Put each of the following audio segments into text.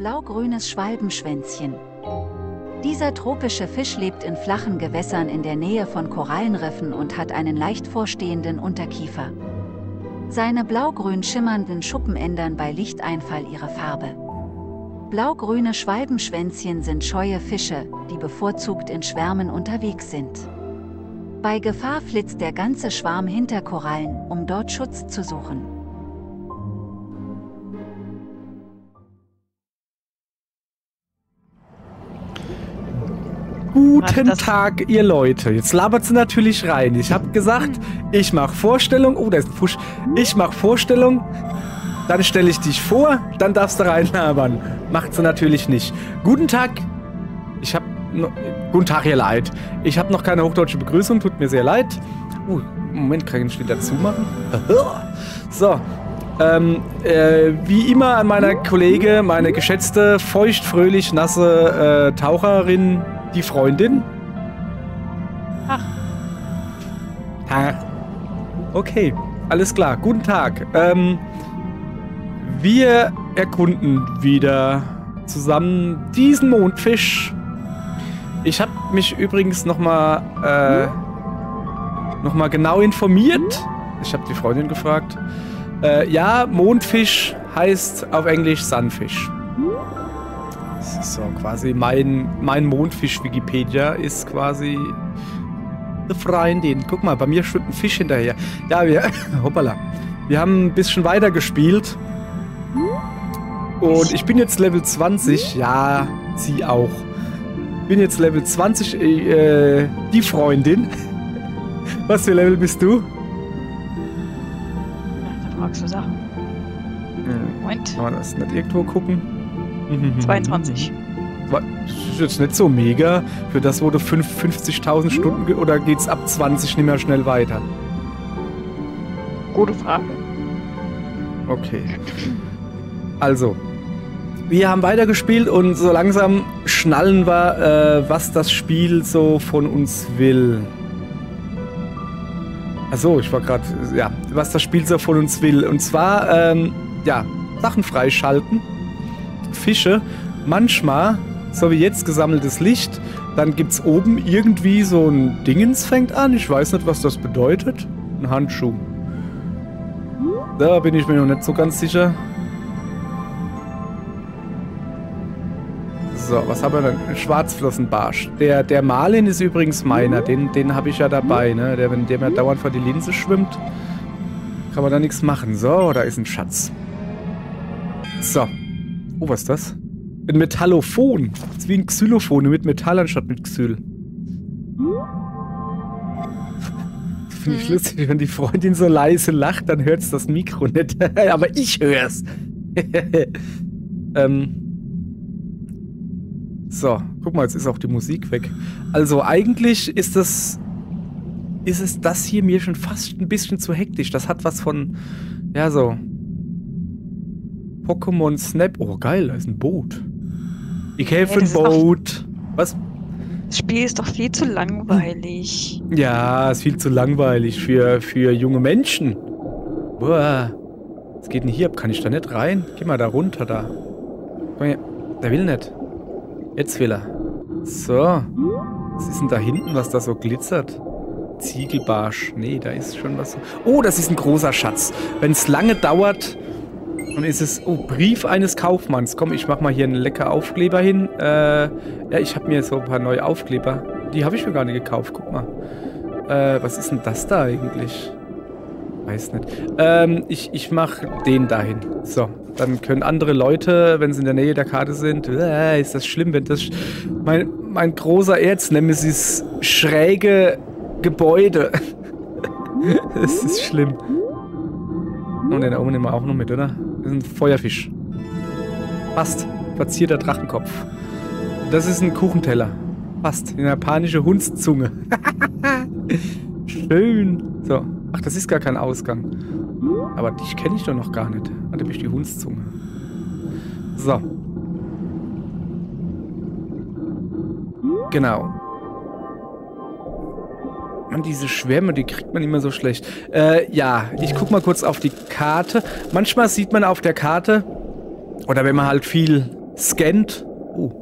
Blaugrünes Schwalbenschwänzchen. Dieser tropische Fisch lebt in flachen Gewässern in der Nähe von Korallenriffen und hat einen leicht vorstehenden Unterkiefer. Seine blaugrün schimmernden Schuppen ändern bei Lichteinfall ihre Farbe. Blaugrüne Schwalbenschwänzchen sind scheue Fische, die bevorzugt in Schwärmen unterwegs sind. Bei Gefahr flitzt der ganze Schwarm hinter Korallen, um dort Schutz zu suchen. Guten Tag, ihr Leute. Jetzt labert sie natürlich rein. Ich habe gesagt, ich mache Vorstellung. Oh, da ist ein Fusch. Ich mache Vorstellung, dann stelle ich dich vor, dann darfst du reinlabern. Macht sie natürlich nicht. Guten Tag. Guten Tag, ihr Leid. Ich habe noch keine hochdeutsche Begrüßung. Tut mir sehr leid. Moment, kann ich den Schnitt dazu machen? So. Wie immer an meiner Kollege, meine geschätzte, feuchtfröhlich nasse Taucherin, die Freundin? Ach. Ach. Okay, alles klar. Guten Tag. Wir erkunden wieder zusammen diesen Mondfisch. Ich habe mich übrigens noch mal genau informiert. Ich habe die Freundin gefragt. Ja, Mondfisch heißt auf Englisch Sunfisch. Das ist so quasi mein Mondfisch-Wikipedia ist quasi eine Freundin. Guck mal, bei mir schwimmt ein Fisch hinterher. Ja, hoppala. Wir haben ein bisschen weiter gespielt. Und ich bin jetzt Level 20. Ja, sie auch. Bin jetzt Level 20. Die Freundin. Was für Level bist du? Ja, da fragst du Sachen. Moment. Kann man das nicht irgendwo gucken? 22. Das ist jetzt nicht so mega. Für das wurde 50.000 Stunden oder geht's ab 20 nicht mehr schnell weiter? Gute Frage. Okay. Also, wir haben weitergespielt und so langsam schnallen wir, was das Spiel so von uns will. Achso, ich war gerade. Ja, was das Spiel so von uns will. Und zwar, ja, Sachen freischalten. Fische, manchmal, so wie jetzt gesammeltes Licht, dann gibt es oben irgendwie so ein Dingens fängt an. Ich weiß nicht, was das bedeutet. Ein Handschuh. Da bin ich mir noch nicht so ganz sicher. So, was haben wir denn? Ein Schwarzflossenbarsch. Der Marlin ist übrigens meiner. Den habe ich ja dabei, ne? Wenn der mir dauernd vor die Linse schwimmt, kann man da nichts machen. So, da ist ein Schatz. So. Oh, was ist das? Ein Metallophon. Das ist wie ein Xylophon, mit Metall anstatt mit Xyl. Finde ich lustig, wenn die Freundin so leise lacht, dann hört es das Mikro nicht. Aber ich hör's. So, guck mal, jetzt ist auch die Musik weg. Also eigentlich ist das hier mir schon fast ein bisschen zu hektisch. Das hat was von, ja so... Pokémon Snap. Oh, geil, da ist ein Boot. Ich helfe ein Boot. Was? Das Spiel ist doch viel zu langweilig. Ja, ist viel zu langweilig für junge Menschen. Boah. Was geht denn hier ab? Kann ich da nicht rein? Geh mal da runter, da. Komm her. Der will nicht. Jetzt will er. So. Was ist denn da hinten, was da so glitzert? Ziegelbarsch. Nee, da ist schon was. Oh, das ist ein großer Schatz. Wenn es lange dauert... Und ist es... Oh, Brief eines Kaufmanns. Komm, ich mach mal hier einen lecker Aufkleber hin. Ja, ich habe mir so ein paar neue Aufkleber. Die habe ich mir gar nicht gekauft. Guck mal. Was ist denn das da eigentlich? Weiß nicht. Ich mach den dahin. So, dann können andere Leute, wenn sie in der Nähe der Karte sind... ist das schlimm, wenn das... Mein großer Erznemesis schräge Gebäude. Das ist schlimm. Und den da oben nehmen wir auch noch mit, oder? Das ist ein Feuerfisch. Passt. Verzierter Drachenkopf. Das ist ein Kuchenteller. Passt. Eine japanische Hundszunge. Schön. So. Ach, das ist gar kein Ausgang. Aber dich kenne ich doch noch gar nicht. Warte, bin ich die Hundszunge. So. Genau. Man, diese Schwärme, die kriegt man immer so schlecht. Ja, ich guck mal kurz auf die Karte. Manchmal sieht man auf der Karte, oder wenn man halt viel scannt. Oh,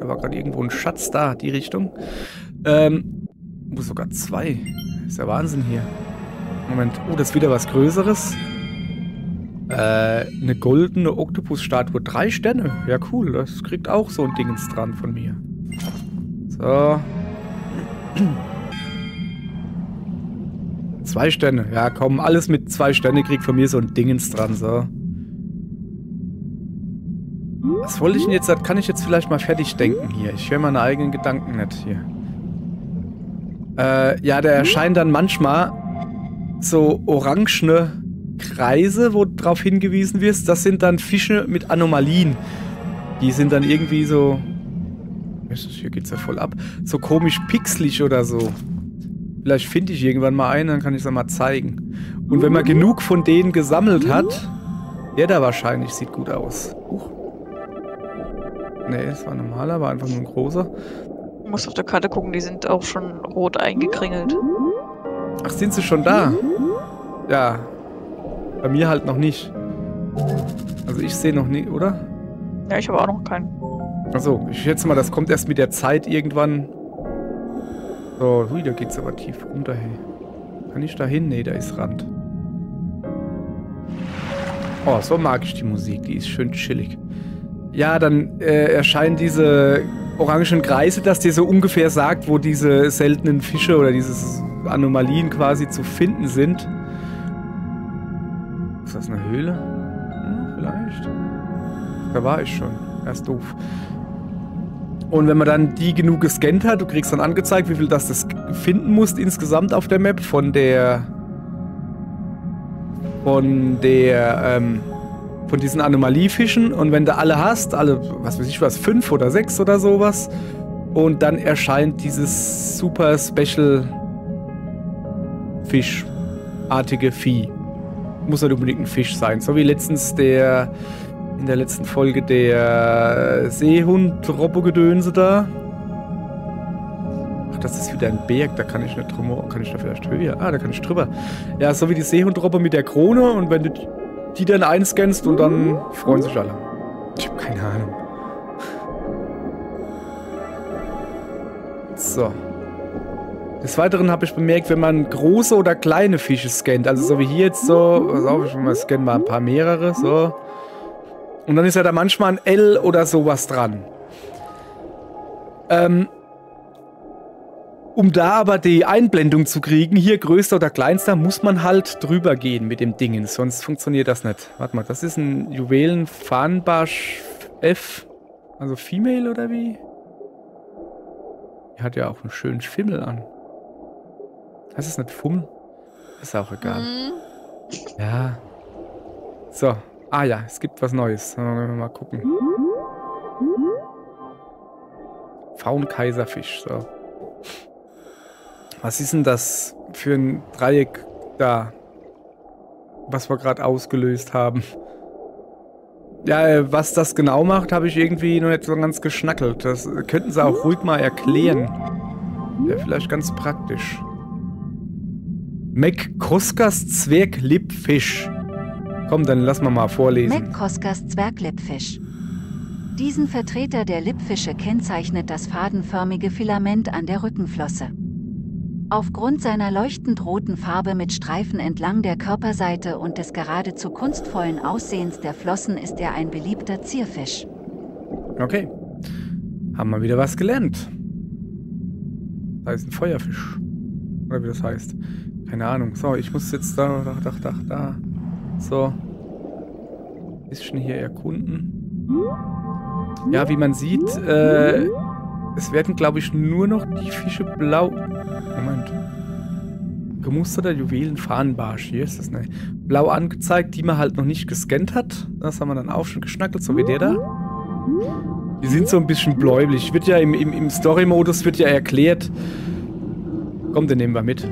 da war gerade irgendwo ein Schatz da, die Richtung. Sogar zwei. Ist ja Wahnsinn hier. Moment. Oh, das ist wieder was Größeres. Eine goldene Oktopusstatue. 3 Sterne. Ja, cool. Das kriegt auch so ein Dingens dran von mir. So. 2 Sterne. Ja, komm. Alles mit 2 Sterne kriegt von mir so ein Dingens dran. So. Was wollte ich denn jetzt? Das kann ich jetzt vielleicht mal fertig denken hier. Ich höre meine eigenen Gedanken nicht hier. Ja, da erscheinen dann manchmal so orangene Kreise, wo drauf hingewiesen wird. Das sind dann Fische mit Anomalien. Die sind dann irgendwie so... Hier geht's ja voll ab. So komisch pixelig oder so. Vielleicht finde ich irgendwann mal einen, dann kann ich es mal zeigen. Und wenn man genug von denen gesammelt hat... Der da wahrscheinlich sieht gut aus. Nee, es war ein normaler, war einfach nur ein großer. Du musst auf der Karte gucken, die sind auch schon rot eingekringelt. Ach, sind sie schon da? Ja. Bei mir halt noch nicht. Also ich sehe noch nie, oder? Ja, ich habe auch noch keinen. Achso, ich schätze mal, das kommt erst mit der Zeit irgendwann. So, hui, da geht's aber tief runter, hey. Kann ich da hin? Nee, da ist Rand. Oh, so mag ich die Musik, die ist schön chillig. Ja, dann erscheinen diese orangen Kreise, dass dir so ungefähr sagt, wo diese seltenen Fische oder diese Anomalien quasi zu finden sind. Ist das eine Höhle? Hm, vielleicht. Da war ich schon. Das ist doof. Und wenn man dann die genug gescannt hat, du kriegst dann angezeigt, wie viel das finden musst insgesamt auf der Map von diesen Anomaliefischen, und wenn du alle hast, was weiß ich was, 5 oder 6 oder sowas, und dann erscheint dieses super special fischartige Vieh. Muss nicht unbedingt ein Fisch sein, so wie letztens in der letzten Folge der Seehund-Robo-Gedönse da. Ach, das ist wieder ein Berg, da kann ich nicht drüber, kann ich da vielleicht höher? Ah, da kann ich drüber. Ja, so wie die Seehund-Robbe mit der Krone, und wenn du die dann einscannst, und dann freuen sich alle. Ich habe keine Ahnung. So. Des Weiteren habe ich bemerkt, wenn man große oder kleine Fische scannt, also so wie hier jetzt so, pass auf, ich scanne mal ein paar mehrere, so. Und dann ist ja da manchmal ein L oder sowas dran. Um da aber die Einblendung zu kriegen, hier größter oder kleinster, muss man halt drüber gehen mit dem Dingen, sonst funktioniert das nicht. Warte mal, das ist ein Juwelenfarnbarsch F, also Female oder wie? Die hat ja auch einen schönen Fimmel an. Heißt das nicht Fummel? Ist auch egal. Ja. So, ah ja, es gibt was Neues. Mal gucken. Faun-Kaiserfisch, so. Was ist denn das für ein Dreieck da, was wir gerade ausgelöst haben? Ja, was das genau macht, habe ich irgendwie noch nicht so ganz geschnackelt. Das könnten sie auch ruhig mal erklären. Wäre vielleicht ganz praktisch. Mac Koskers Zwerglippfisch. Komm, dann lass mal vorlesen. Mac Koskers Zwerglippfisch. Diesen Vertreter der Lippfische kennzeichnet das fadenförmige Filament an der Rückenflosse. Aufgrund seiner leuchtend roten Farbe mit Streifen entlang der Körperseite und des geradezu kunstvollen Aussehens der Flossen ist er ein beliebter Zierfisch. Okay. Haben wir wieder was gelernt. Da ist ein Feuerfisch. Oder wie das heißt. Keine Ahnung. So, ich muss jetzt da. So. Ein bisschen hier erkunden. Ja, wie man sieht, es werden, glaube ich, nur noch die Fische blau... Moment. Gemusterter Juwelenfahnenbarsch. Hier ist das, ne? Blau angezeigt, die man halt noch nicht gescannt hat. Das haben wir dann auch schon geschnackelt, so wie der da. Die sind so ein bisschen bläulich. Wird ja im Story-Modus wird ja erklärt. Komm, den nehmen wir mit.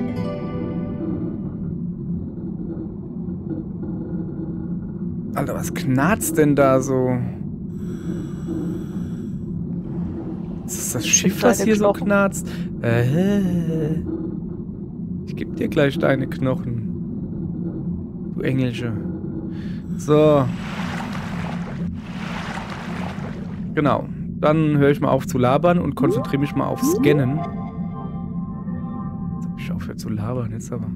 Alter, was knarzt denn da so? Ist das Schiff, das hier so knarzt? Ich geb dir gleich deine Knochen. Du Englische. So. Genau. Dann höre ich mal auf zu labern und konzentriere mich mal auf Scannen. Jetzt habe ich aufgehört zu labern, jetzt aber.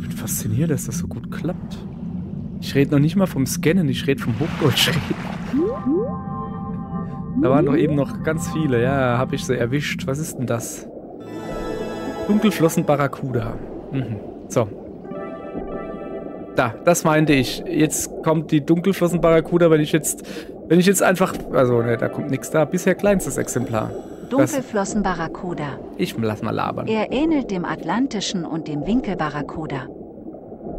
Ich bin fasziniert, dass das so gut klappt. Ich rede noch nicht mal vom Scannen, ich rede vom Hochdeutschreden. Da waren doch eben noch ganz viele. Ja, habe ich sie erwischt. Was ist denn das? Dunkelflossenbarracuda. Mhm. So. Da, das meinte ich. Jetzt kommt die Dunkelflossenbarracuda, wenn ich jetzt einfach... Also, ne, da kommt nichts da. Bisher kleinstes Exemplar. Dunkelflossenbarracuda. Ich lass mal labern. Er ähnelt dem Atlantischen und dem Winkelbarracuda.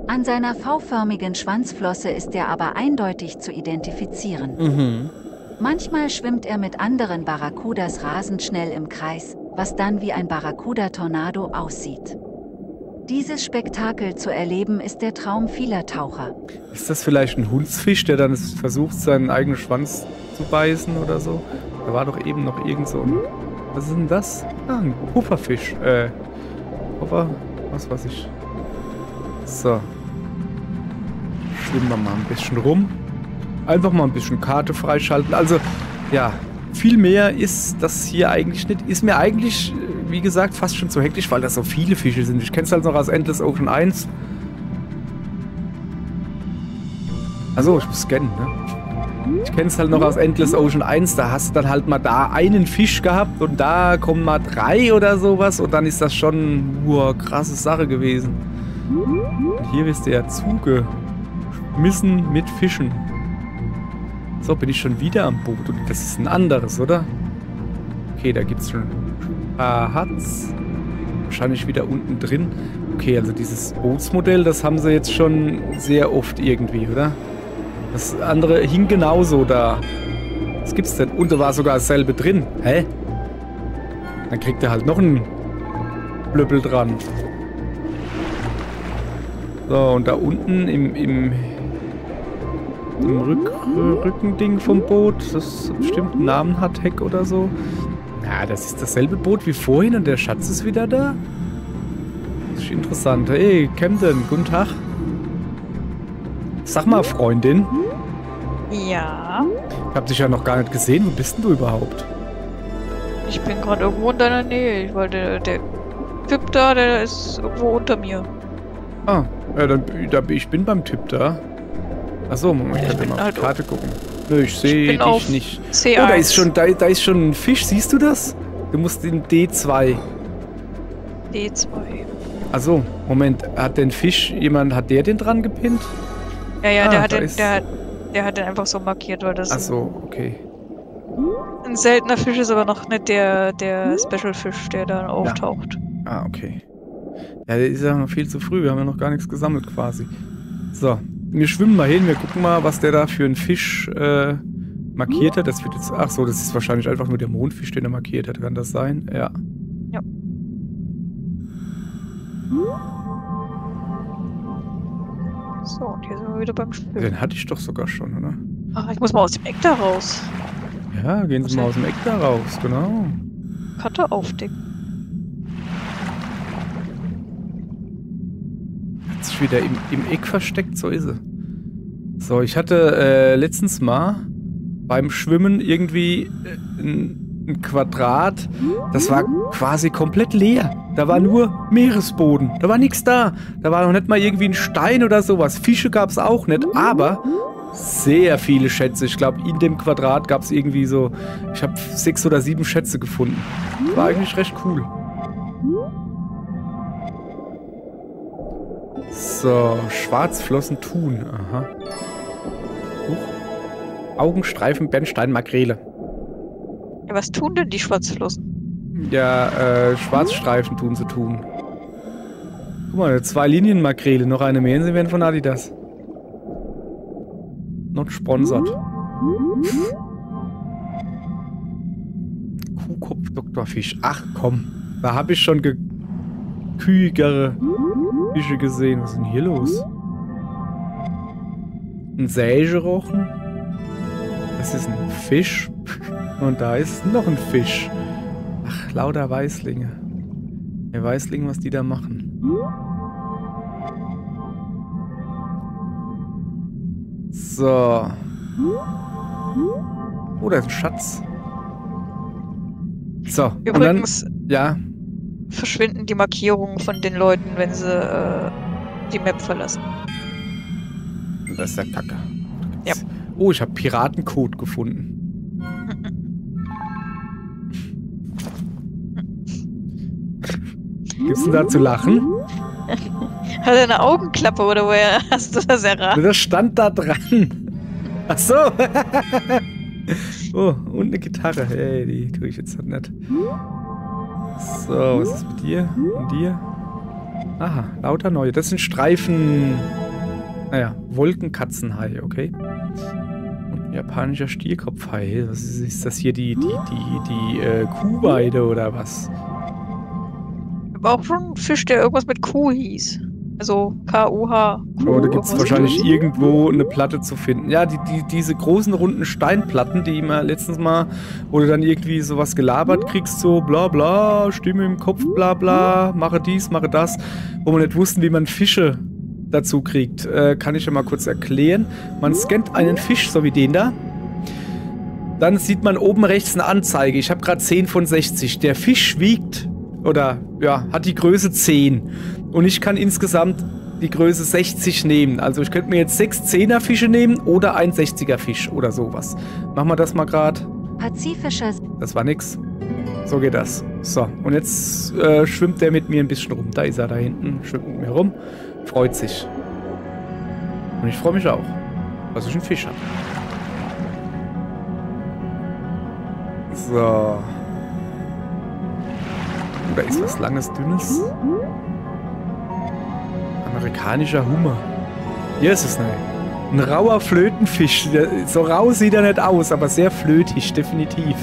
An seiner V-förmigen Schwanzflosse ist er aber eindeutig zu identifizieren. Mhm. Manchmal schwimmt er mit anderen Barracudas rasend schnell im Kreis, was dann wie ein Barracuda-Tornado aussieht. Dieses Spektakel zu erleben, ist der Traum vieler Taucher. Ist das vielleicht ein Hundfisch, der dann versucht, seinen eigenen Schwanz zu beißen oder so? Da war doch eben noch irgend so ein... Was ist denn das? Ah, ein Pufferfisch. Puffer? Was weiß ich. So. Schwimmen wir mal ein bisschen rum. Einfach mal ein bisschen Karte freischalten. Also, ja, viel mehr ist das hier eigentlich nicht. Ist mir eigentlich... Wie gesagt, fast schon zu hektisch, weil das so viele Fische sind. Ich kenne es halt noch aus Endless Ocean 1. Achso, ich muss scannen, ne? Ich kenne es halt noch aus Endless Ocean 1. Da hast du dann halt mal da einen Fisch gehabt und da kommen mal 3 oder sowas. Und dann ist das schon eine krasse Sache gewesen. Und hier wirst du ja zugeschmissen mit Fischen. So, bin ich schon wieder am Boot. Und das ist ein anderes, oder? Okay, da gibt's schon... Hat's wahrscheinlich wieder unten drin. Okay, also dieses Bootsmodell, das haben sie jetzt schon sehr oft irgendwie, oder? Das andere hing genauso da. Was gibt's denn? Und da war sogar dasselbe drin. Hä? Dann kriegt er halt noch einen Blöppel dran. So, und da unten im Rückending vom Boot, das bestimmt einen Namen hat, Heck oder so. Ja, das ist dasselbe Boot wie vorhin und der Schatz ist wieder da. Das ist interessant. Hey, Camden, guten Tag. Sag mal, Freundin. Ja? Ich hab dich ja noch gar nicht gesehen. Wo bist denn du überhaupt? Ich bin gerade irgendwo in deiner Nähe, weil der Typ da, der ist irgendwo unter mir. Ah, ja, dann ich bin beim Typ da. Achso, Moment, ich kann mal auf die Karte gucken. Nö, ich sehe dich nicht. C1. Oh, da ist schon ein Fisch, siehst du das? Du musst in D2. D2. Achso, Moment, hat den Fisch jemand, hat der den dran gepinnt? Ja, ja, der hat den einfach so markiert, weil das... Achso, okay. Ein seltener Fisch ist aber noch nicht der Special-Fisch, der dann auftaucht. Ja. Ah, okay. Ja, der ist ja noch viel zu früh, wir haben ja noch gar nichts gesammelt quasi. So. Wir schwimmen mal hin, wir gucken mal, was der da für einen Fisch markiert hat. Das wird jetzt. Ach so, das ist wahrscheinlich einfach nur der Mondfisch, den er markiert hat. Kann das sein? Ja. Ja. So, und hier sind wir wieder beim Schwimmen. Den hatte ich doch sogar schon, oder? Ach, ich muss mal aus dem Eck da raus. Ja, gehen Sie mal aus dem Eck da raus, genau. Karte aufdecken. Wieder im Eck versteckt, so ist sie. So, ich hatte letztens mal beim Schwimmen irgendwie ein Quadrat, das war quasi komplett leer. Da war nur Meeresboden, da war nichts da. Da war noch nicht mal irgendwie ein Stein oder sowas. Fische gab es auch nicht, aber sehr viele Schätze. Ich glaube, in dem Quadrat gab es irgendwie so, ich habe 6 oder 7 Schätze gefunden. War eigentlich recht cool. So, Schwarzflossen tun. Aha. Augenstreifen, Bernstein, Makrele. Ja, was tun denn die Schwarzflossen? Ja, Schwarzstreifen tun sie tun. Guck mal, 2 Linien Makrele, noch eine mehr, sie werden von Adidas. Not sponsored. Kuhkopf, Doktorfisch. Ach komm, da habe ich schon gekühigere Fische gesehen. Was ist denn hier los? Ein Sägerochen. Das ist ein Fisch. Und da ist noch ein Fisch. Ach, lauter Weißlinge. Der Weißling, was die da machen. So. Oh, da ist ein Schatz. So, übrigens, und dann, ja, verschwinden die Markierungen von den Leuten, wenn sie die Map verlassen. Das ist der Kacke. Ja. Oh, ich habe Piratencode gefunden. Gibt's denn da zu lachen? Hat er eine Augenklappe oder woher hast du das erraten? Das stand da dran. Ach so. Oh, und eine Gitarre. Ey, die tue ich jetzt nicht. So, was ist mit dir? Und dir? Aha, lauter neue. Das sind Streifen. Naja, Wolkenkatzenhai, okay. Und japanischer Stierkopfhai. Was ist das hier? Die Kuhweide oder was? War auch schon ein Fisch, der irgendwas mit Kuh hieß. Also K-U-H. Oh, da gibt es wahrscheinlich irgendwo eine Platte zu finden. Ja, diese großen, runden Steinplatten, die immer letztens mal, wo du dann irgendwie sowas gelabert kriegst, so bla bla, Stimme im Kopf, bla bla, mache dies, mache das, wo man nicht wussten, wie man Fische dazu kriegt. Kann ich ja mal kurz erklären. Man scannt einen Fisch, so wie den da. Dann sieht man oben rechts eine Anzeige. Ich habe gerade 10 von 60. Der Fisch wiegt... Oder, ja, hat die Größe 10. Und ich kann insgesamt die Größe 60 nehmen. Also ich könnte mir jetzt 6 10er-Fische nehmen oder ein 60er-Fisch oder sowas. Machen wir das mal gerade. Pazifischer. Das war nix. So geht das. So, und jetzt schwimmt der mit mir ein bisschen rum. Da ist er da hinten, schwimmt mit mir rum. Freut sich. Und ich freue mich auch, dass ich einen Fisch habe. So. Da ist was Langes, Dünnes. Amerikanischer Hummer. Hier ist es, ne? Ein rauer Flötenfisch. So rau sieht er nicht aus, aber sehr flötig, definitiv.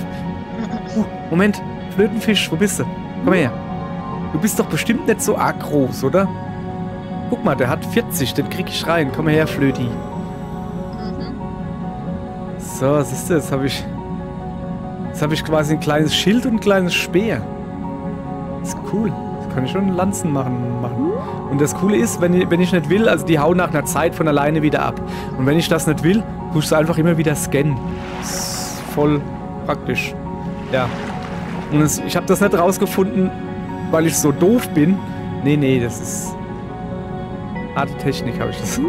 Moment, Flötenfisch, wo bist du? Komm her. Du bist doch bestimmt nicht so arg groß, oder? Guck mal, der hat 40, den krieg ich rein. Komm her, Flöti. So, was ist das? Jetzt hab ich quasi ein kleines Schild und ein kleines Speer. Das ist cool. Das kann ich schon Lanzen machen. Und das Coole ist, wenn ich nicht will, also die hauen nach einer Zeit von alleine wieder ab. Und wenn ich das nicht will, tue ich es einfach immer wieder scannen. Das ist voll praktisch. Ja. Und ich habe das nicht rausgefunden, weil ich so doof bin. Nee, nee, das ist... harte Technik habe ich das.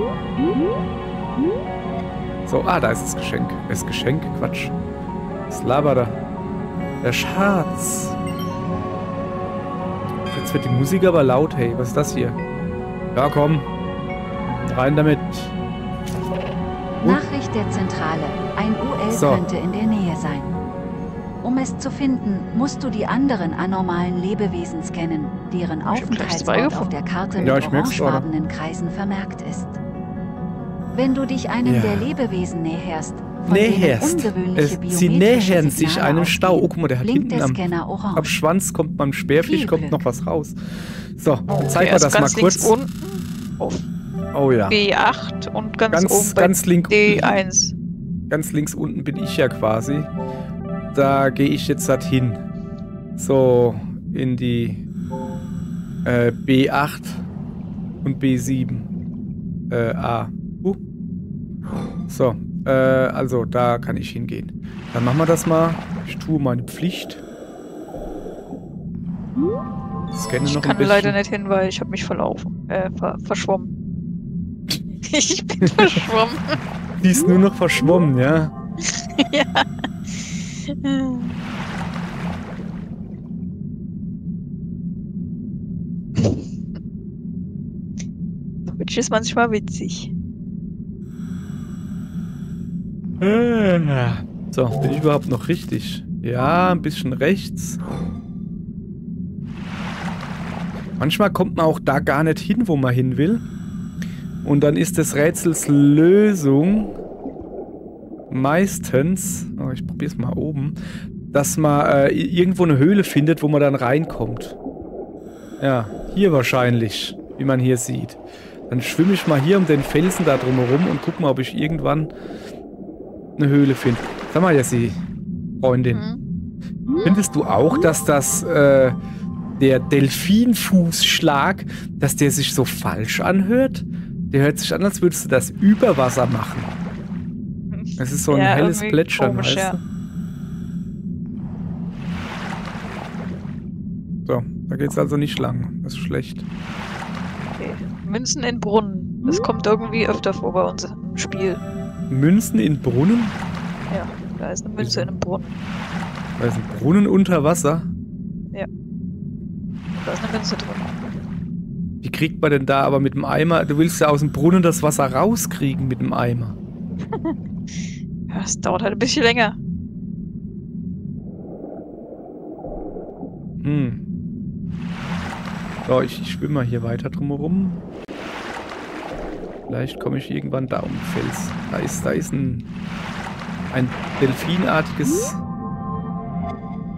So, ah, da ist das Geschenk. Das Geschenk? Quatsch. Das labert da. Der Schatz. Jetzt wird die Musik aber laut, hey. Was ist das hier? Ja, komm. Rein damit. Nachricht der Zentrale. Ein UL könnte in der Nähe sein. Um es zu finden, musst du die anderen anormalen Lebewesen scannen, deren Aufenthaltsort auf der Karte mit orangefarbenen Kreisen vermerkt ist. Wenn du dich einem der Lebewesen näherst, sie nähern sich einem Stau. Oh, guck mal, der hat hinten am Schwanz kommt beim Speerfisch kommt noch was raus. So, dann zeig mal das mal kurz. Oh ja. B8 und ganz links D1. Ganz links unten bin ich ja quasi. Da gehe ich jetzt halt hin. So, in die B8 und B7. A. So. Also, da kann ich hingehen. Dann machen wir das mal. Ich tue meine Pflicht. Ich kann leider nicht hin, weil ich habe mich verlaufen. Verschwommen. Ich bin verschwommen. Die ist nur noch verschwommen, ja? Ja. Twitch ist manchmal witzig. So, bin ich überhaupt noch richtig? Ja, ein bisschen rechts. Manchmal kommt man auch da gar nicht hin, wo man hin will. Und dann ist des Rätsels Lösung meistens, oh, ich probier's mal oben, dass man irgendwo eine Höhle findet, wo man dann reinkommt. Ja, hier wahrscheinlich, wie man hier sieht. Dann schwimme ich mal hier um den Felsen da drumherum und guck mal, ob ich irgendwann eine Höhle finden. Sag mal, Jessie, Freundin. Findest du auch, dass das der Delfinfußschlag, dass der sich so falsch anhört? Der hört sich an, als würdest du das über Wasser machen. Es ist so ein helles Plätschern, komisch, weißt du? Da geht's also nicht lang. Das ist schlecht. Okay. Münzen in Brunnen. Das kommt irgendwie öfter vor bei uns im Spiel. Münzen in Brunnen? Ja, da ist eine Münze in einem Brunnen. Da ist ein Brunnen unter Wasser? Ja. Da ist eine Münze drin. Wie kriegt man denn da aber mit dem Eimer? Du willst ja aus dem Brunnen das Wasser rauskriegen mit dem Eimer. Ja, das dauert halt ein bisschen länger. Hm. So, ich schwimme mal hier weiter drumherum. Vielleicht komme ich irgendwann da um den Fels. Da ist ein delfinartiges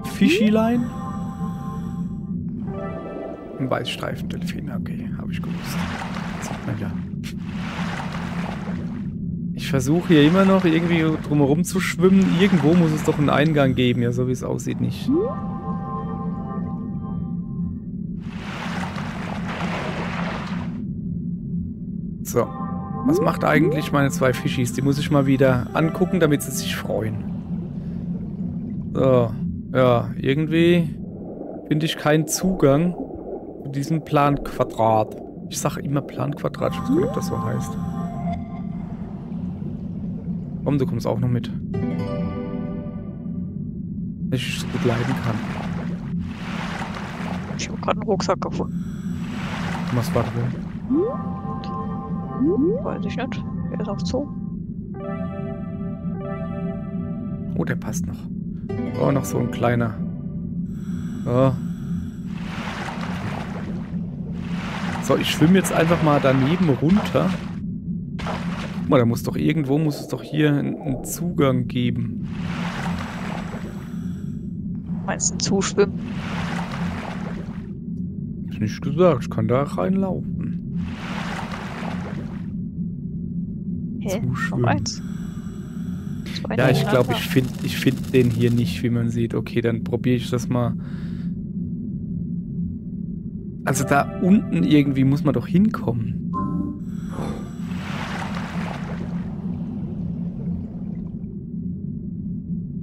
Fischilein. Ein Weißstreifendelfin, okay, habe ich gewusst. Das sieht man ja. Ich versuche hier immer noch irgendwie drumherum zu schwimmen. Irgendwo muss es doch einen Eingang geben, ja, so wie es aussieht, nicht. So, was macht eigentlich meine zwei Fischis? Die muss ich mal wieder angucken, damit sie sich freuen. So, ja, irgendwie finde ich keinen Zugang zu diesem Planquadrat. Ich sage immer Planquadrat, ich weiß nicht, ob das so heißt. Komm, du kommst auch noch mit. Dass ich es gut leiden kann. Ich habe gerade einen Rucksack gefunden. Was war das? Weiß ich nicht. Der ist auf Zoo. Oh, der passt noch. Oh, noch so ein kleiner. Oh. So, ich schwimme jetzt einfach mal daneben runter. Guck mal, da muss doch irgendwo, muss es doch hier einen Zugang geben. Meinst du Zuschwimmen? Ist nicht gesagt, ich kann da reinlaufen. Ja, ich glaube, ich find den hier nicht, wie man sieht. Okay, dann probiere ich das mal. Also da unten irgendwie muss man doch hinkommen.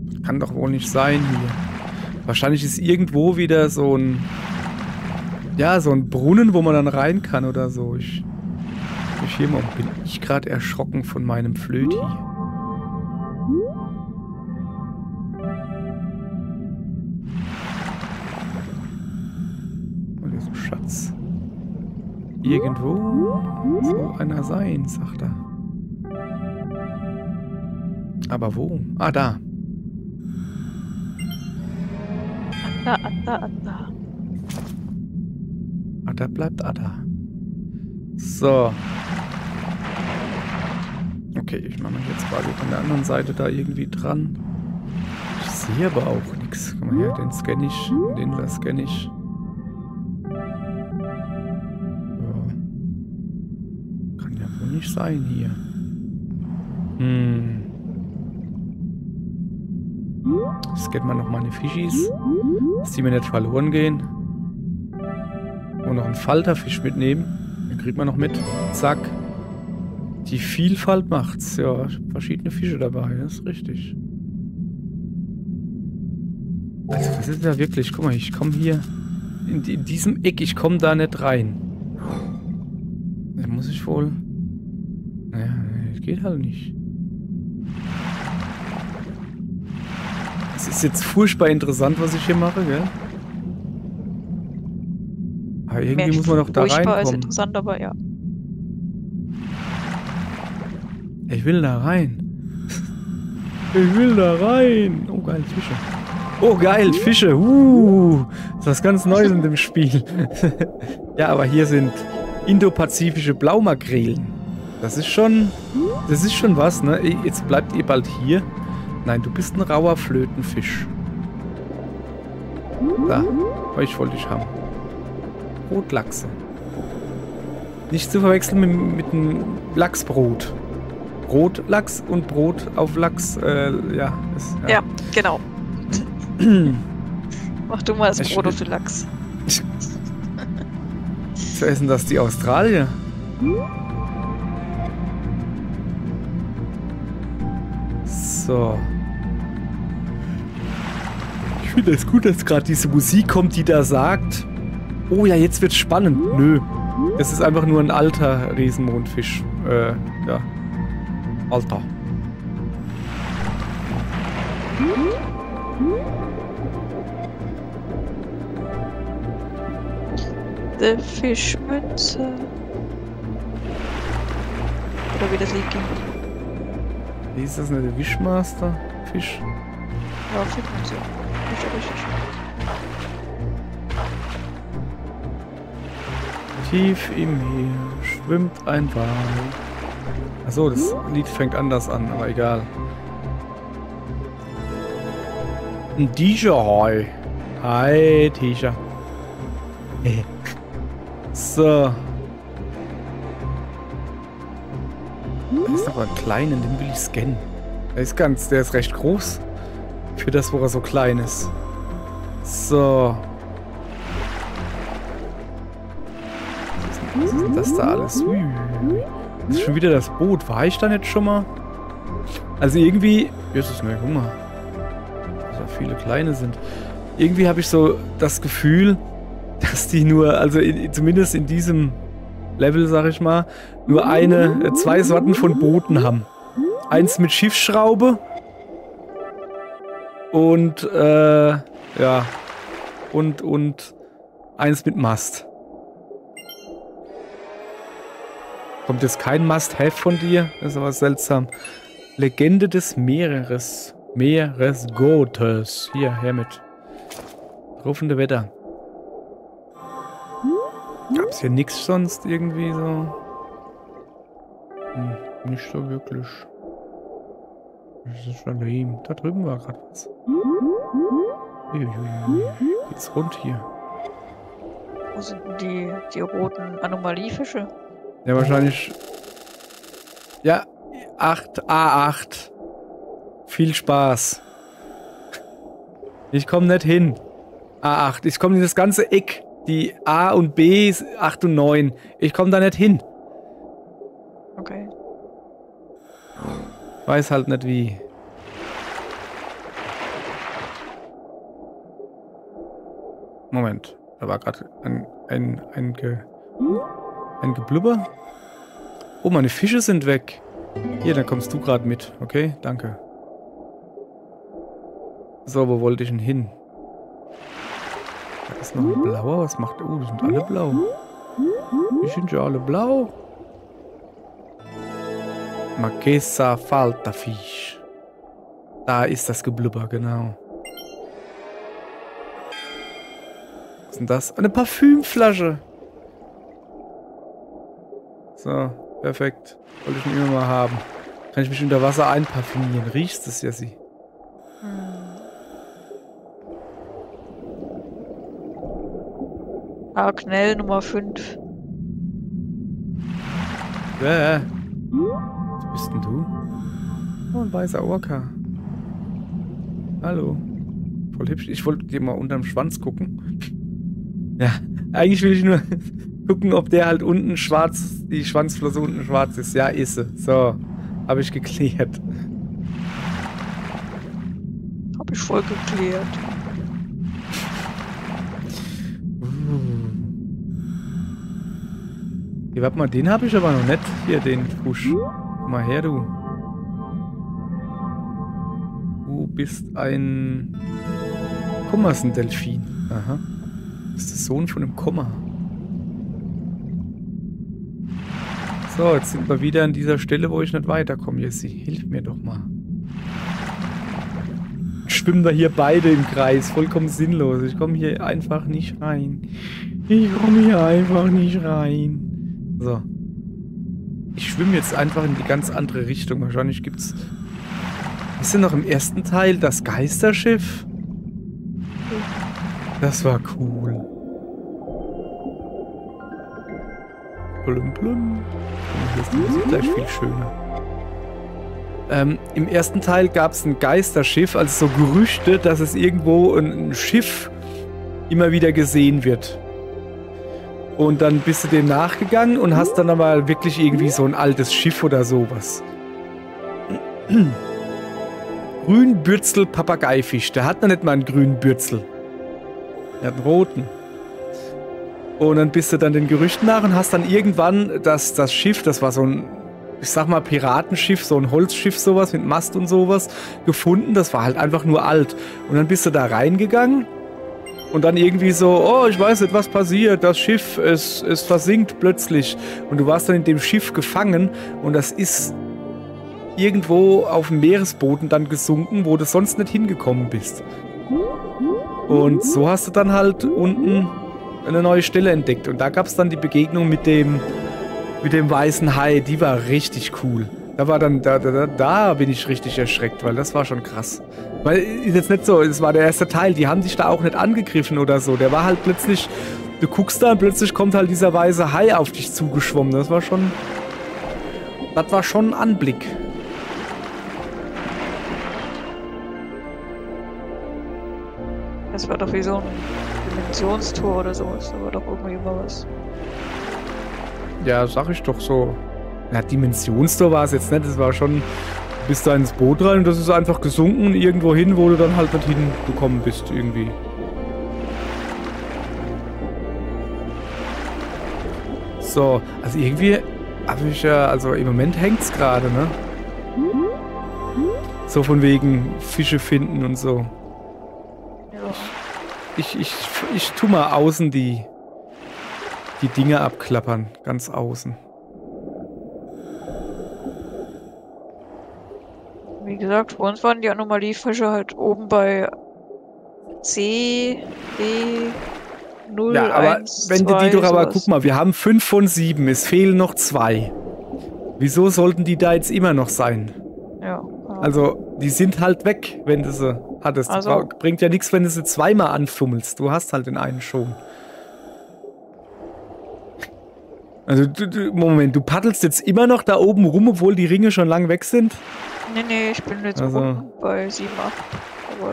Das kann doch wohl nicht sein hier. Wahrscheinlich ist irgendwo wieder so ein... Ja, so ein Brunnen, wo man dann rein kann oder so. Bin ich gerade erschrocken von meinem Flöti. Und ist ein Schatz. Irgendwo soll einer sein, sagt er. Aber wo? Ah, da. Ada, Ada, Ada. Ada bleibt Ada. So. Okay, ich mache mich jetzt quasi von der anderen Seite da irgendwie dran. Ich sehe aber auch nichts. Komm mal her, den scanne ich. Den da scanne ich. Ja. Kann ja wohl nicht sein hier. Hm. Scanne mal noch meine Fischis. Dass die mir nicht verloren gehen. Und noch einen Falterfisch mitnehmen. Den kriegt man noch mit. Zack. Die Vielfalt macht's. Ja, verschiedene Fische dabei, das ist richtig. Also das ist ja wirklich, guck mal, ich komme hier in diesem Eck, ich komme da nicht rein. Da muss ich wohl... Naja, das geht halt nicht. Das ist jetzt furchtbar interessant, was ich hier mache, gell? Aber irgendwie muss man doch da reinkommen. Furchtbar ist interessant, aber ja. Ich will da rein. Ich will da rein. Oh, geil, Fische. Oh, geil, Fische. Ist was ganz Neues in dem Spiel. Ja, aber hier sind Indopazifische Blaumakrelen. Das ist schon was, ne? Jetzt bleibt ihr bald hier. Nein, du bist ein rauer Flötenfisch. Da, euch wollte ich haben. Brotlachse. Nicht zu verwechseln mit einem Lachsbrot. Brotlachs und Brot auf Lachs, ja, ist, ja. Ja, genau. Mach du mal das Brot auf den Lachs. So essen das die Australier. So. Ich finde es gut, dass gerade diese Musik kommt, die da sagt, Oh ja, jetzt wird's spannend. Nö. Das ist einfach nur ein alter Riesenmondfisch. Ja. Alter. Der Fischmütze. Oder wie das liegt. Wie ist das denn? Der Wischmaster? Fisch? Ja, Fischmütze. Tief im Meer schwimmt ein Wal. Achso, das Lied fängt anders an, aber egal. Ein Dschiai. Hi, Tisha. So. Der ist aber klein und den will ich scannen. Der ist recht groß. Für das, wo er so klein ist. So. Was ist denn das da alles? Das ist schon wieder das Boot. War ich da nicht schon mal? Also irgendwie... Jetzt ist mir Hunger. Dass da viele kleine sind. Irgendwie habe ich so das Gefühl, dass die nur, also zumindest in diesem Level, sag ich mal, nur zwei Sorten von Booten haben. Eins mit Schiffsschraube. Und, ja. Und eins mit Mast. Kommt jetzt kein Must-Have von dir? Das ist aber seltsam. Legende des Meeres. Meeresgottes. Hier, her mit. Rufende Wetter. Gab's hier nichts sonst irgendwie so? Hm, nicht so wirklich. Das ist schon lame. Da drüben war gerade was. Geht's rund hier? Wo sind die roten Anomaliefische? Ja, wahrscheinlich. Ja, 8 A8. Viel Spaß. Ich komme nicht hin. A8. Ich komme in das ganze Eck. Die A und B, 8 und 9. Ich komme da nicht hin. Okay. Weiß halt nicht wie. Moment. Da war gerade ein Geblubber. Oh, meine Fische sind weg. Hier, dann kommst du gerade mit. Okay, danke. So, wo wollte ich denn hin? Da ist noch ein blauer. Was macht... Oh, die sind alle blau. Die sind ja alle blau. Makesa Falterfisch. Da ist das Geblubber, genau. Was ist denn das? Eine Parfümflasche. So, perfekt. Wollte ich schon immer mal haben. Kann ich mich unter Wasser einparfümieren? Riechst es, Jessie? Arknell Nummer 5. Ja. Was bist denn du? Oh, ein weißer Orca. Hallo. Voll hübsch. Ich wollte dir mal unterm Schwanz gucken. Ja, eigentlich will ich nur... gucken, ob der halt unten schwarz, die Schwanzflosse unten schwarz ist. Ja, ist sie. So, habe ich geklärt. Habe ich voll geklärt. Hier, warte mal, den habe ich aber noch nicht. Hier, den Fusch. Komm mal her, du. Du bist ein... Kummer ist ein Delfin. Aha. Du bist der Sohn von einem Kummer. So, jetzt sind wir wieder an dieser Stelle, wo ich nicht weiterkomme. Jessie, hilf mir doch mal. Schwimmen wir hier beide im Kreis. Vollkommen sinnlos. Ich komme hier einfach nicht rein. So. Ich schwimme jetzt einfach in die ganz andere Richtung. Wahrscheinlich gibt's... Ist denn noch im ersten Teil das Geisterschiff? Das war cool. Blum, blum. Das ist gleich viel schöner. Im ersten Teil gab es ein Geisterschiff, also so Gerüchte, dass es irgendwo ein Schiff immer wieder gesehen wird. Und dann bist du dem nachgegangen und hast dann aber wirklich irgendwie so ein altes Schiff oder sowas. Grünbürzel-Papageifisch. Der hat noch nicht mal einen grünen Bürzel. Der hat einen roten. Und dann bist du dann den Gerüchten nach und hast dann irgendwann das Schiff, das war so ein, ich sag mal, Piratenschiff, so ein Holzschiff, sowas mit Mast und sowas, gefunden. Das war halt einfach nur alt. Und dann bist du da reingegangen und dann irgendwie so, oh, ich weiß nicht, was passiert, das Schiff, es versinkt plötzlich. Und du warst dann in dem Schiff gefangen und das ist irgendwo auf dem Meeresboden dann gesunken, wo du sonst nicht hingekommen bist. Und so hast du dann halt unten eine neue Stelle entdeckt. Und da gab es dann die Begegnung mit dem weißen Hai. Die war richtig cool. Da war dann, da bin ich richtig erschreckt, weil das war schon krass. Weil, ist jetzt nicht so, es war der erste Teil, die haben sich da auch nicht angegriffen oder so. Der war halt plötzlich, du guckst da und plötzlich kommt halt dieser weiße Hai auf dich zugeschwommen. Das war schon ein Anblick. Das war doch wie so ein Dimensionstor oder sowas, aber doch irgendwie immer was. Ja, sag ich doch so. Na, Dimensionstor war es jetzt nicht, das war schon, du bist da ins Boot rein und das ist einfach gesunken irgendwo hin, wo du dann halt nicht hingekommen bist irgendwie. So, also irgendwie habe ich ja, also im Moment hängt's gerade, ne? So von wegen Fische finden und so. Ich tu mal außen die Dinge abklappern, ganz außen. Wie gesagt, bei uns waren die Anomaliefische halt oben bei C, D, 0, ja, aber 1, wenn 2, die doch, aber guck mal, wir haben 5 von 7, es fehlen noch 2. Wieso sollten die da jetzt immer noch sein? Ja. Also, die sind halt weg, wenn du sie hattest. Also, bringt ja nichts, wenn du sie zweimal anfummelst. Du hast halt den einen schon. Also, Moment, du paddelst jetzt immer noch da oben rum, obwohl die Ringe schon lang weg sind? Nee, ich bin jetzt also oben bei 7,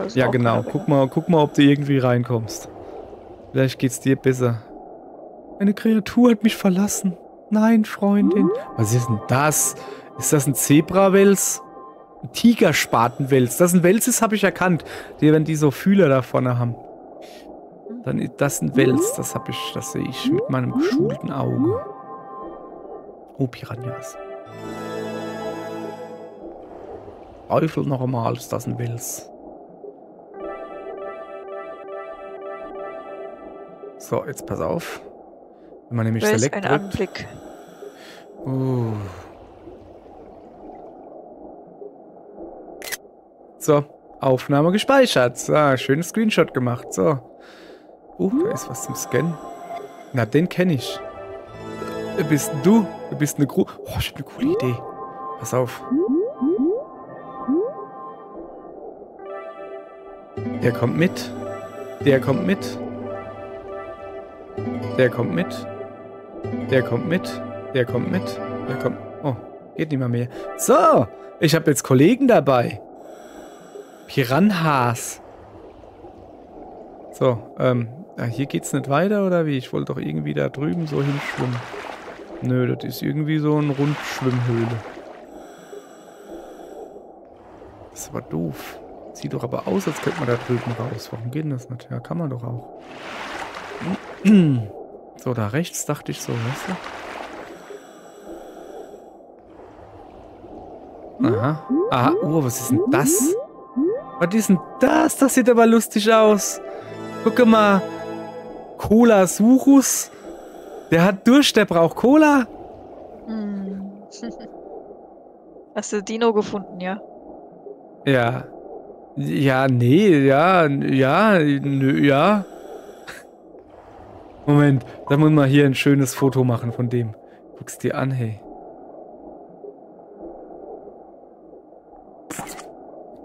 8. Ja, genau. Guck mal, ob du irgendwie reinkommst. Vielleicht geht's dir besser. Eine Kreatur hat mich verlassen. Nein, Freundin. Was ist denn das? Ist das ein Zebrawels? Ein Tigerspatenwels. Dass ein Wels ist, habe ich erkannt. Wenn die so Fühler da vorne haben. Dann ist das ein Wels. Das sehe ich mit meinem geschulten Auge. Oh, Piranhas. Teufel noch einmal, ist das ein Wels. So, jetzt pass auf. Wenn man nämlich Select drückt. Ein Anblick. So, Aufnahme gespeichert. So, schönes Screenshot gemacht. So. Da ist was zum Scannen. Na, den kenne ich. Du bist eine Gru. Oh, ich hab eine coole Idee. Pass auf. Der kommt mit. Der kommt mit. Der kommt mit. Der kommt mit. Der kommt mit. Der kommt. Oh, geht nicht mehr. So, ich habe jetzt Kollegen dabei. Piranhas. So, hier geht's nicht weiter, oder wie? Ich wollte doch irgendwie da drüben so hinschwimmen. Nö, das ist irgendwie so eine Rundschwimmhöhle. Das ist aber doof. Sieht doch aber aus, als könnte man da drüben raus. Warum geht denn das nicht? Ja, kann man doch auch. So, da rechts dachte ich so, weißt du? Aha. Aha, oh, was ist denn das? Was ist denn das? Das sieht aber lustig aus. Guck mal. Cola Surus. Der hat Durst, der braucht Cola. Hast du Dino gefunden, ja? Ja. Ja, nee, ja, ja, nö, ja. Moment, da muss man hier ein schönes Foto machen von dem. Guck's dir an, hey.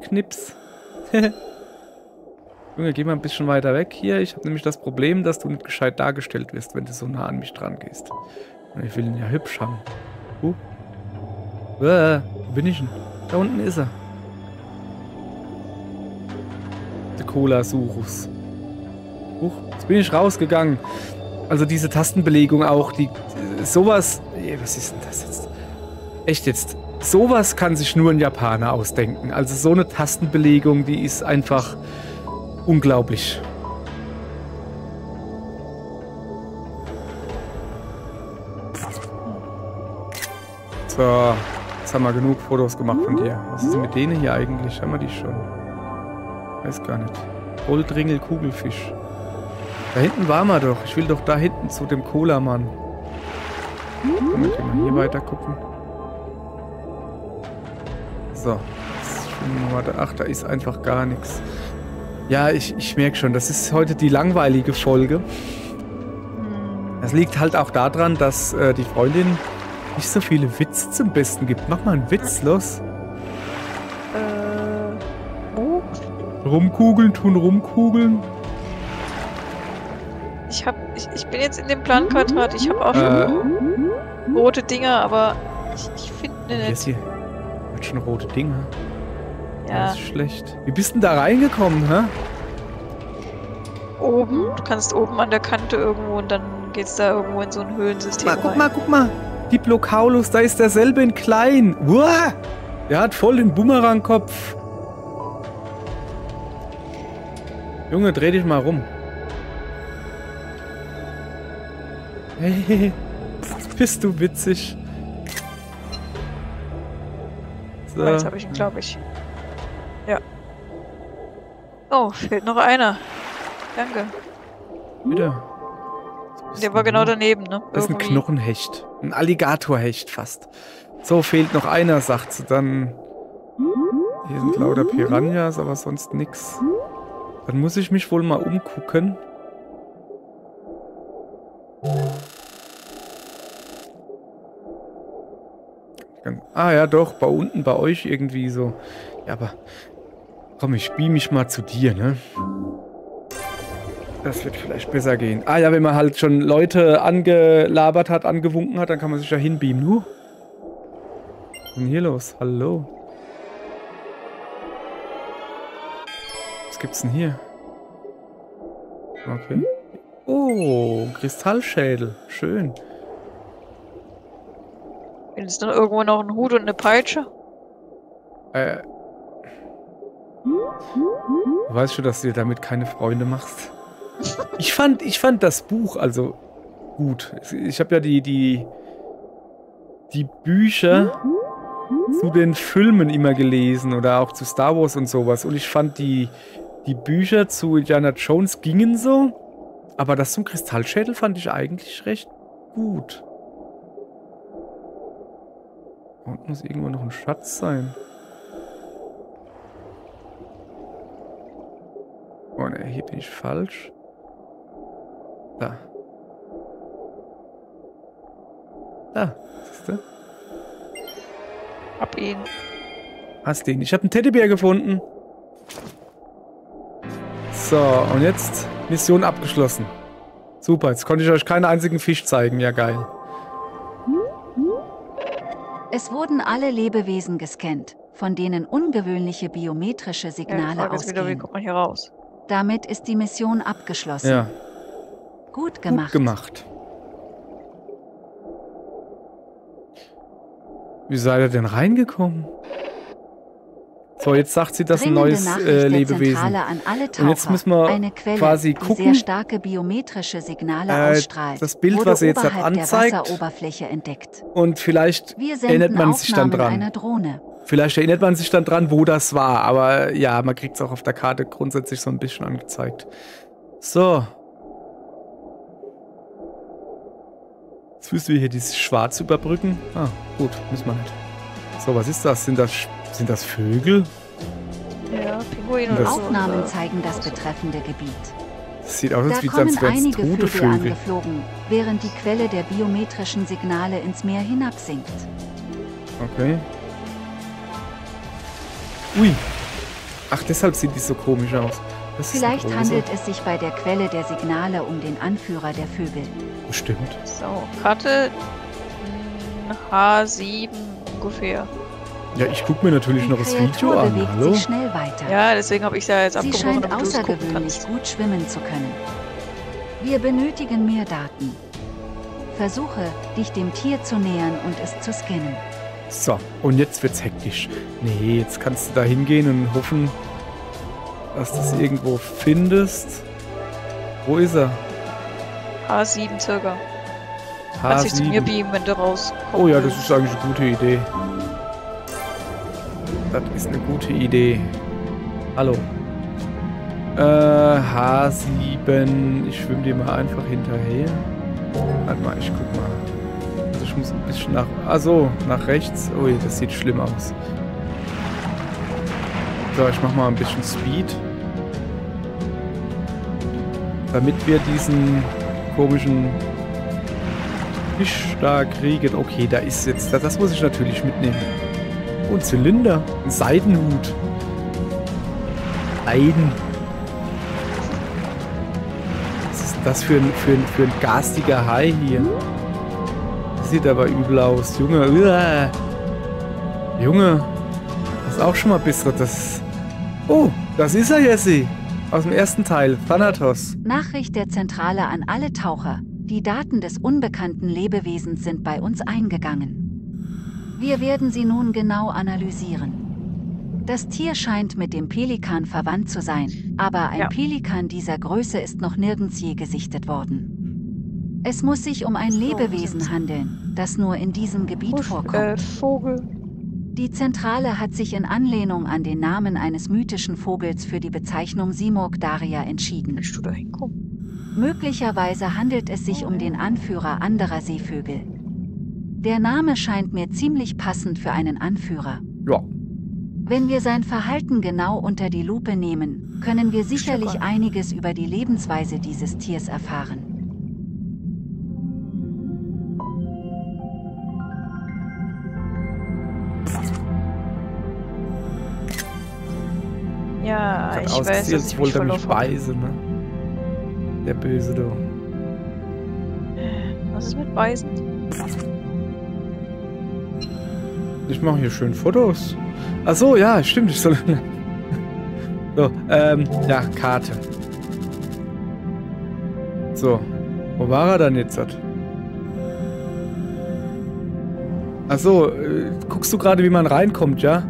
Knips. Junge, geh mal ein bisschen weiter weg hier. Ich habe nämlich das Problem, dass du nicht gescheit dargestellt wirst, wenn du so nah an mich dran gehst. Und ich will ihn ja hübsch haben. Wo bin ich denn? Da unten ist er. Der Cola-Surus. Huch, jetzt bin ich rausgegangen. Also diese Tastenbelegung auch, die sowas. Was ist denn das jetzt? Echt jetzt? Sowas kann sich nur ein Japaner ausdenken. Also so eine Tastenbelegung, die ist einfach unglaublich. So, jetzt haben wir genug Fotos gemacht von dir. Was ist mit denen hier eigentlich? Haben wir die schon? Weiß gar nicht. Goldringel Kugelfisch. Da hinten waren wir doch. Ich will doch da hinten zu dem Cola-Mann. Damit wir mal hier weiter gucken. So. Ach, da ist einfach gar nichts. Ja, ich merke schon, das ist heute die langweilige Folge. Das liegt halt auch daran, dass die Freundin nicht so viele Witze zum Besten gibt. Mach mal einen Witz los. Wo? Rumkugeln, tun rumkugeln. Ich bin jetzt in dem Planquadrat. Ich habe auch schon rote Dinger, aber ich finde nicht. Das hier hat schon rote Dinger. Ja. Das ist schlecht. Wie bist denn da reingekommen, hä? Oben. Du kannst oben an der Kante irgendwo und dann geht's da irgendwo in so ein Höhlensystem rein. Guck mal. Diplocaulus, da ist derselbe in klein. Uah! Der hat voll den Bumerangkopf. Junge, dreh dich mal rum. Hey, bist du witzig. So. Jetzt habe ich ihn, glaube ich. Ja. Oh, fehlt noch einer. Danke. Wieder. Der war genau daneben, ne? Das ist ein Knochenhecht. Ein Alligatorhecht fast. So, fehlt noch einer, sagt sie dann. Hier sind lauter Piranhas, aber sonst nix. Dann muss ich mich wohl mal umgucken. Ah ja, doch, bei unten, bei euch irgendwie so. Ja, aber komm, ich beam mich mal zu dir, ne? Das wird vielleicht besser gehen. Ah ja, wenn man halt schon Leute angelabert hat, angewunken hat, dann kann man sich ja hinbeamen. Was ist denn hier los? Hallo. Was gibt's denn hier? Okay. Oh, Kristallschädel. Schön. Ist dann irgendwo noch ein Hut und eine Peitsche? Du weißt schon, dass du dir damit keine Freunde machst. Ich fand das Buch also gut. Ich habe ja die Bücher zu den Filmen immer gelesen oder auch zu Star Wars und sowas. Und ich fand die Bücher zu Indiana Jones gingen so, aber das zum Kristallschädel fand ich eigentlich recht gut. Unten muss irgendwo noch ein Schatz sein. Oh ne, hier bin ich falsch. Da. Da, siehst du? Hab ihn. Hast ihn. Ich habe einen Teddybär gefunden. So, und jetzt Mission abgeschlossen. Super, jetzt konnte ich euch keinen einzigen Fisch zeigen. Ja, geil. Es wurden alle Lebewesen gescannt, von denen ungewöhnliche biometrische Signale ausgehen. Wie kommt man hier raus? Damit ist die Mission abgeschlossen. Ja. Gut gemacht. Gut gemacht. Wie seid ihr denn reingekommen? So, jetzt sagt sie, dass ein neues Lebewesen. An alle Taucher, und jetzt müssen wir eine Quelle, quasi gucken. Die sehr starke biometrische Signale ausstrahlt, das Bild, was sie jetzt hat, anzeigt. Und vielleicht erinnert man sich dann dran. Vielleicht erinnert man sich dann dran, wo das war. Aber ja, man kriegt es auch auf der Karte grundsätzlich so ein bisschen angezeigt. So. Jetzt müssen wir hier dieses Schwarz überbrücken. Ah, gut, müssen wir nicht. So, was ist das? Sind das Vögel? Ja, Pinguine und Aufnahmen zeigen das betreffende Gebiet. Das sieht aus, als wären es tote Vögel angeflogen, während die Quelle der biometrischen Signale ins Meer hinabsinkt. Okay. Ui. Ach, deshalb sieht die so komisch aus. Vielleicht handelt es sich bei der Quelle der Signale um den Anführer der Vögel. Bestimmt. So, Karte H7 ungefähr. Ja, ich gucke mir natürlich noch das Video an. Hallo? Sich schnell weiter. Ja, deswegen habe ich ja jetzt abgebrochen. Sie scheint außergewöhnlich gut schwimmen zu können. Wir benötigen mehr Daten. Versuche, dich dem Tier zu nähern und es zu scannen. So, und jetzt wird's hektisch. Nee, jetzt kannst du da hingehen und hoffen, dass du es irgendwo findest. Wo ist er? A7 circa. Kannst dich zu mir beamen, wenn du rauskommst. Oh ja, das ist eigentlich eine gute Idee. Das ist eine gute Idee. Hallo. H7. Ich schwimme dir mal einfach hinterher. Warte mal, ich guck mal. Also ich muss ein bisschen nach... Achso, nach rechts. Ui, das sieht schlimm aus. So, ich mach mal ein bisschen Speed. Damit wir diesen komischen Fisch da kriegen. Okay, da ist jetzt... Das muss ich natürlich mitnehmen. Und Zylinder. Ein Seidenhut. Eiden. Was ist das für ein garstiger Hai hier? Das sieht aber übel aus. Junge. Uah. Junge. Das ist auch schon mal besser. Das. Oh, das ist er, Jesse. Aus dem ersten Teil. Thanatos. Nachricht der Zentrale an alle Taucher. Die Daten des unbekannten Lebewesens sind bei uns eingegangen. Wir werden sie nun genau analysieren. Das Tier scheint mit dem Pelikan verwandt zu sein, aber ein Pelikan dieser Größe ist noch nirgends je gesichtet worden. Es muss sich um ein Lebewesen handeln, das nur in diesem Gebiet vorkommt. Vogel. Die Zentrale hat sich in Anlehnung an den Namen eines mythischen Vogels für die Bezeichnung Simurgh-Daria entschieden. Möglicherweise handelt es sich um den Anführer anderer Seevögel. Der Name scheint mir ziemlich passend für einen Anführer. Ja. Wenn wir sein Verhalten genau unter die Lupe nehmen, können wir sicherlich einiges über die Lebensweise dieses Tiers erfahren. Ja, ich weiß, dass jetzt wohl damit Weise, ne? Der Böse, du. Was ist mit Weisen? Ich mache hier schön Fotos. Ach so, ja, stimmt. Ich soll... so, ja, Karte. So, wo war er dann jetzt? Ach so, guckst du gerade, wie man reinkommt, ja?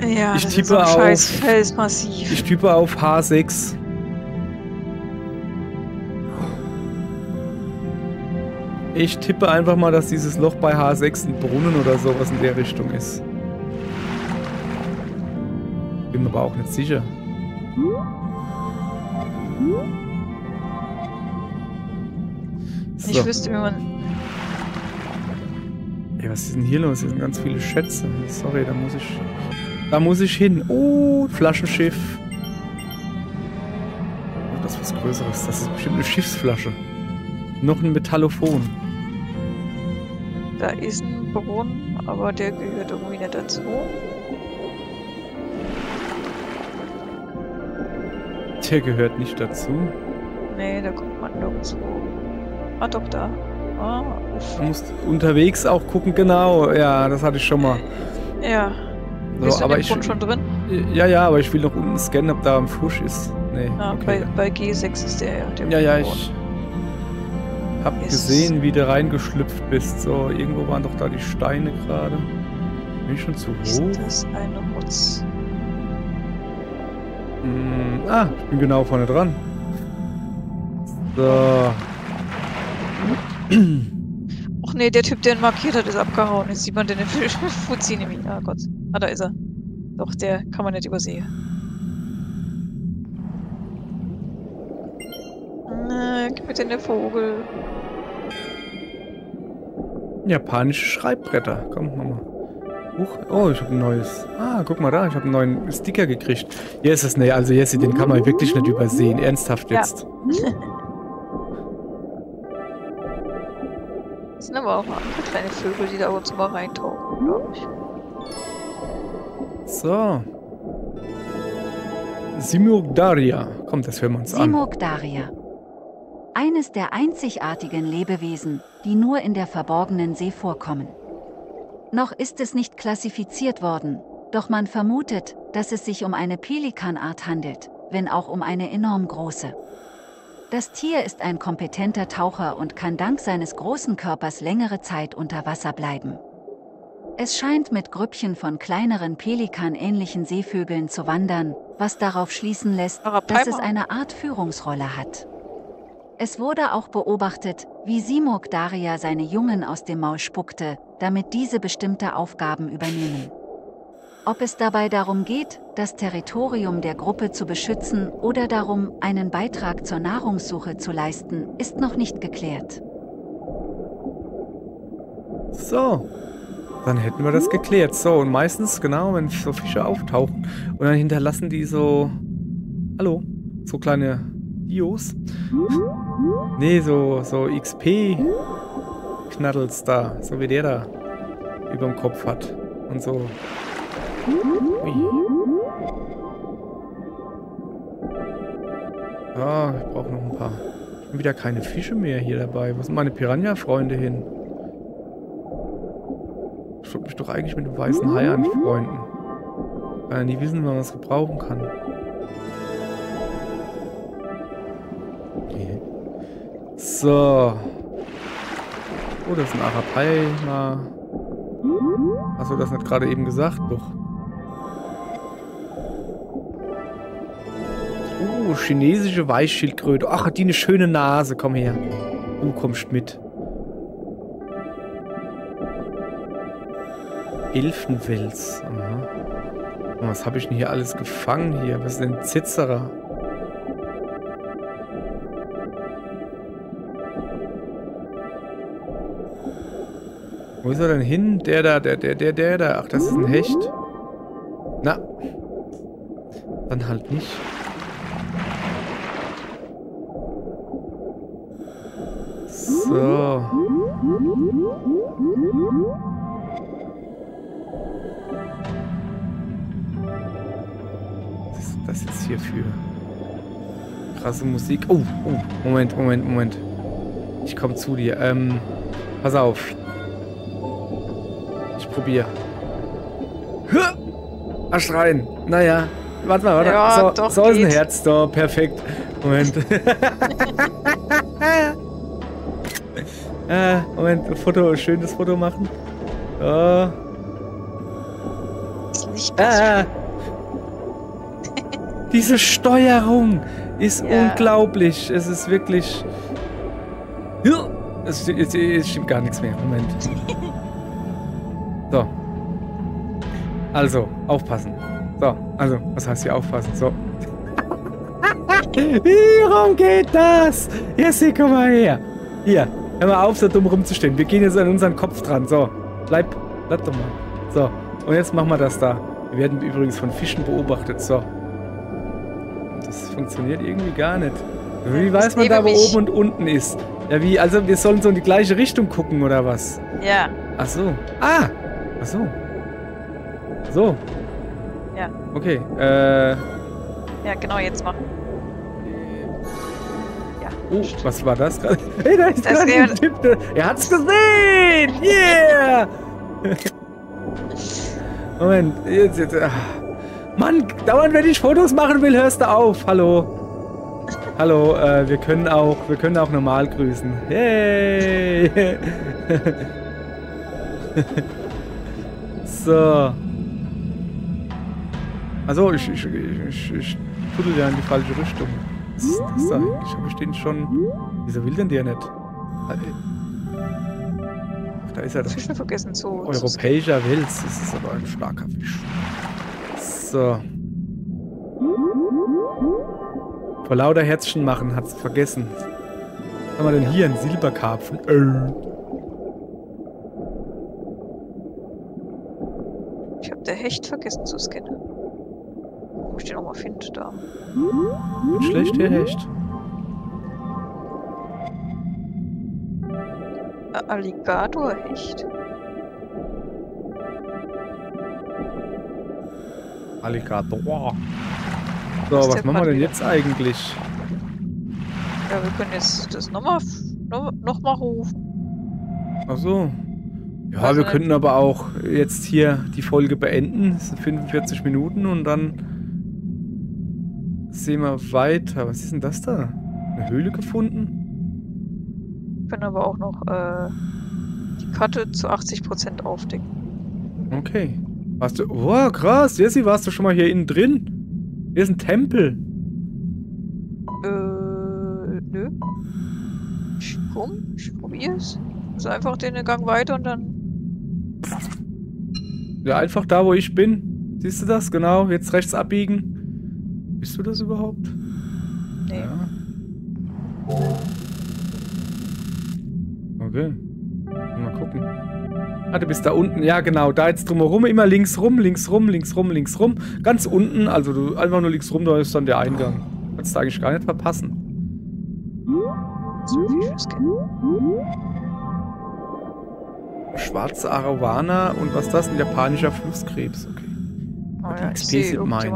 Ja, ich tippe auf scheiß Felsmassiv. Ich tippe auf H6. Ich tippe einfach mal, dass dieses Loch bei H6 ein Brunnen oder sowas in der Richtung ist. Bin mir aber auch nicht sicher. So. Ich wüsste, wie man... Ey, was ist denn hier los? Hier sind ganz viele Schätze. Sorry, da muss ich... Da muss ich hin. Oh, Flaschenschiff. Oh, das ist was Größeres. Das ist bestimmt eine Schiffsflasche. Noch ein Metallophon. Da ist ein Brunnen, aber der gehört irgendwie nicht dazu. Der gehört nicht dazu. Nee, da guckt man nirgendwo. Ah, doch, da. Ah, du musst unterwegs auch gucken, genau. Ja, das hatte ich schon mal. Ja. So, bist du aber in dem Grund schon drin? Ja, ja, aber ich will noch unten scannen, ob da ein Fusch ist. Nee. Ah, okay. bei G6 ist der ja, ich hab gesehen, wie du reingeschlüpft bist. So, irgendwo waren doch da die Steine gerade. Bin ich schon zu hoch? Ist das eine Rutz? Ah, ich bin genau vorne dran. So. Och nee, der Typ, der ihn markiert hat, ist abgehauen. Jetzt sieht man den Fuzzi nämlich. Ah Gott. Ah, da ist er. Doch, der kann man nicht übersehen. Na, gib mir denn den Vogel. Japanische Schreibbretter. Komm, mach mal. Oh, ich habe ein neues. Ah, guck mal da, ich habe einen neuen Sticker gekriegt. Jesus, nee, also Jesse, den kann man wirklich nicht übersehen. Ernsthaft jetzt. Ja. Das sind aber auch andere kleine Vögel, die da ab und zu mal reintauchen, glaube ich. So. Simurgh-Daria. Komm, das hören wir uns an. Simurgh-Daria. Eines der einzigartigen Lebewesen, die nur in der verborgenen See vorkommen. Noch ist es nicht klassifiziert worden, doch man vermutet, dass es sich um eine Pelikanart handelt, wenn auch um eine enorm große. Das Tier ist ein kompetenter Taucher und kann dank seines großen Körpers längere Zeit unter Wasser bleiben. Es scheint mit Grüppchen von kleineren Pelikan-ähnlichen Seevögeln zu wandern, was darauf schließen lässt, dass es eine Art Führungsrolle hat. Es wurde auch beobachtet, wie Simurgh-Daria seine Jungen aus dem Maul spuckte, damit diese bestimmte Aufgaben übernehmen. Ob es dabei darum geht, das Territorium der Gruppe zu beschützen oder darum, einen Beitrag zur Nahrungssuche zu leisten, ist noch nicht geklärt. So, dann hätten wir das geklärt. So, und meistens, genau, wenn so Fische auftauchen und dann hinterlassen die so, hallo, so kleine Dios. Nee, so XP-Knaddels da, so wie der da über dem Kopf hat und so. Ui. Ah, ich brauche noch ein paar. Schon wieder keine Fische mehr hier dabei. Wo sind meine Piranha-Freunde hin? Ich würde mich doch eigentlich mit dem weißen Hai anfreunden. Weil die wissen, wann man es gebrauchen kann. Okay. So. Oh, das ist ein Arapaima. Achso, das hat gerade eben gesagt. Doch. Oh, chinesische Weißschildkröte. Ach, hat die eine schöne Nase. Komm her. Du kommst mit. Elfenwels. Oh, was habe ich denn hier alles gefangen hier? Was ist denn Zitzerer? Wo ist er denn hin? Der da, der da. Ach, das ist ein Hecht. Na. Dann halt nicht. So. Was ist das jetzt hier für krasse Musik? Oh, oh, Moment. Ich komme zu dir. Pass auf. Ich probiere. Arsch rein. Naja. Warte. Ja, so, doch so ist ein Herz. So, perfekt. Moment. Moment. Foto. Schönes Foto machen. Oh. Diese Steuerung ist unglaublich. Es ist wirklich... Es stimmt gar nichts mehr. Moment. So. Also, aufpassen. So, also, was heißt hier aufpassen? So. Wie rum geht das? Jesse, komm mal her. Hier, hör mal auf, so dumm rumzustehen. Wir gehen jetzt an unseren Kopf dran. So, bleib doch mal. So, und jetzt machen wir das da. Wir werden übrigens von Fischen beobachtet. So. Das funktioniert irgendwie gar nicht. Wie weiß man da, wo oben und unten ist? Ja, wie? Also, wir sollen so in die gleiche Richtung gucken, oder was? Ja. Ach so. Ah! Ach so. So. Ja. Okay, ja, genau, jetzt machen. Ja. Oh, was war das gerade? Hey, da ist das ein Tipp. Er hat's gesehen! Yeah! Moment, jetzt. Ach. Mann, dauernd, wenn ich Fotos machen will, hörst du auf. Hallo. Hallo, wir können auch normal grüßen. Hey! So. Also, ich tuddel ja in die falsche Richtung. Was ist das da eigentlich? Habe ich den schon... Wieso will denn der nicht? Ach, da ist er doch. Fische vergessen zu... Europäischer Wels. Das ist aber ein starker Fisch. So. Vor lauter Herzchen machen, hat's vergessen. Was haben wir denn hier? Ein Silberkarpfen. Ich hab der Hecht vergessen zu scannen. Wo ich den nochmal finde, da. Schlecht, der Hecht. Alligator-Hecht. Alligator. So, was machen wir denn jetzt eigentlich? Ja, wir können jetzt das nochmal rufen. Ach so. Ja, also wir könnten aber auch jetzt hier die Folge beenden. Das sind 45 Minuten und dann sehen wir weiter. Was ist denn das da? Eine Höhle gefunden? Wir können aber auch noch die Karte zu 80% aufdecken. Okay. Warst du... Oh, krass. Jessie, warst du schon mal hier innen drin? Hier ist ein Tempel. Nö. Komm, ich probier's. Also einfach den Gang weiter und dann... Ja, einfach da, wo ich bin. Siehst du das? Genau, jetzt rechts abbiegen. Bist du das überhaupt? Nee. Ja. Okay. Mal gucken. Ah, du bist da unten. Ja, genau. Da jetzt drumherum. Immer links rum, links rum, links rum, links rum. Ganz unten. Also du einfach nur links rum, da ist dann der Eingang. Kannst du eigentlich gar nicht verpassen. Schwarze Arowana und was ist das? Ein japanischer Flusskrebs. Okay. Oh ja, die XP sind mein.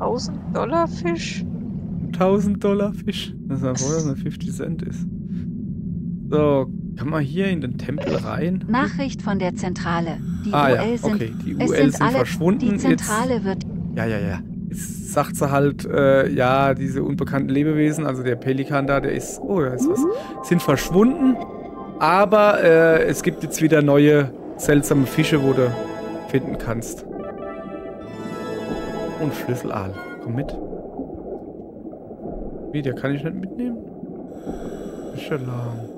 $1000 Fisch? $1000 Fisch. Das ist wohl, dass ein 50 Cent ist. So, kann man hier in den Tempel rein? Nachricht von der Zentrale. Die UL sind, okay. Die UL sind verschwunden. Die Zentrale jetzt, wird... Ja. Jetzt sagt sie halt, ja, diese unbekannten Lebewesen, also der Pelikan da, der ist... Oh, da ist was. Sind verschwunden, aber es gibt jetzt wieder neue seltsame Fische, wo du finden kannst. Und Schlüsselaal. Komm mit. Wie, der kann ich nicht mitnehmen? Fischelaal.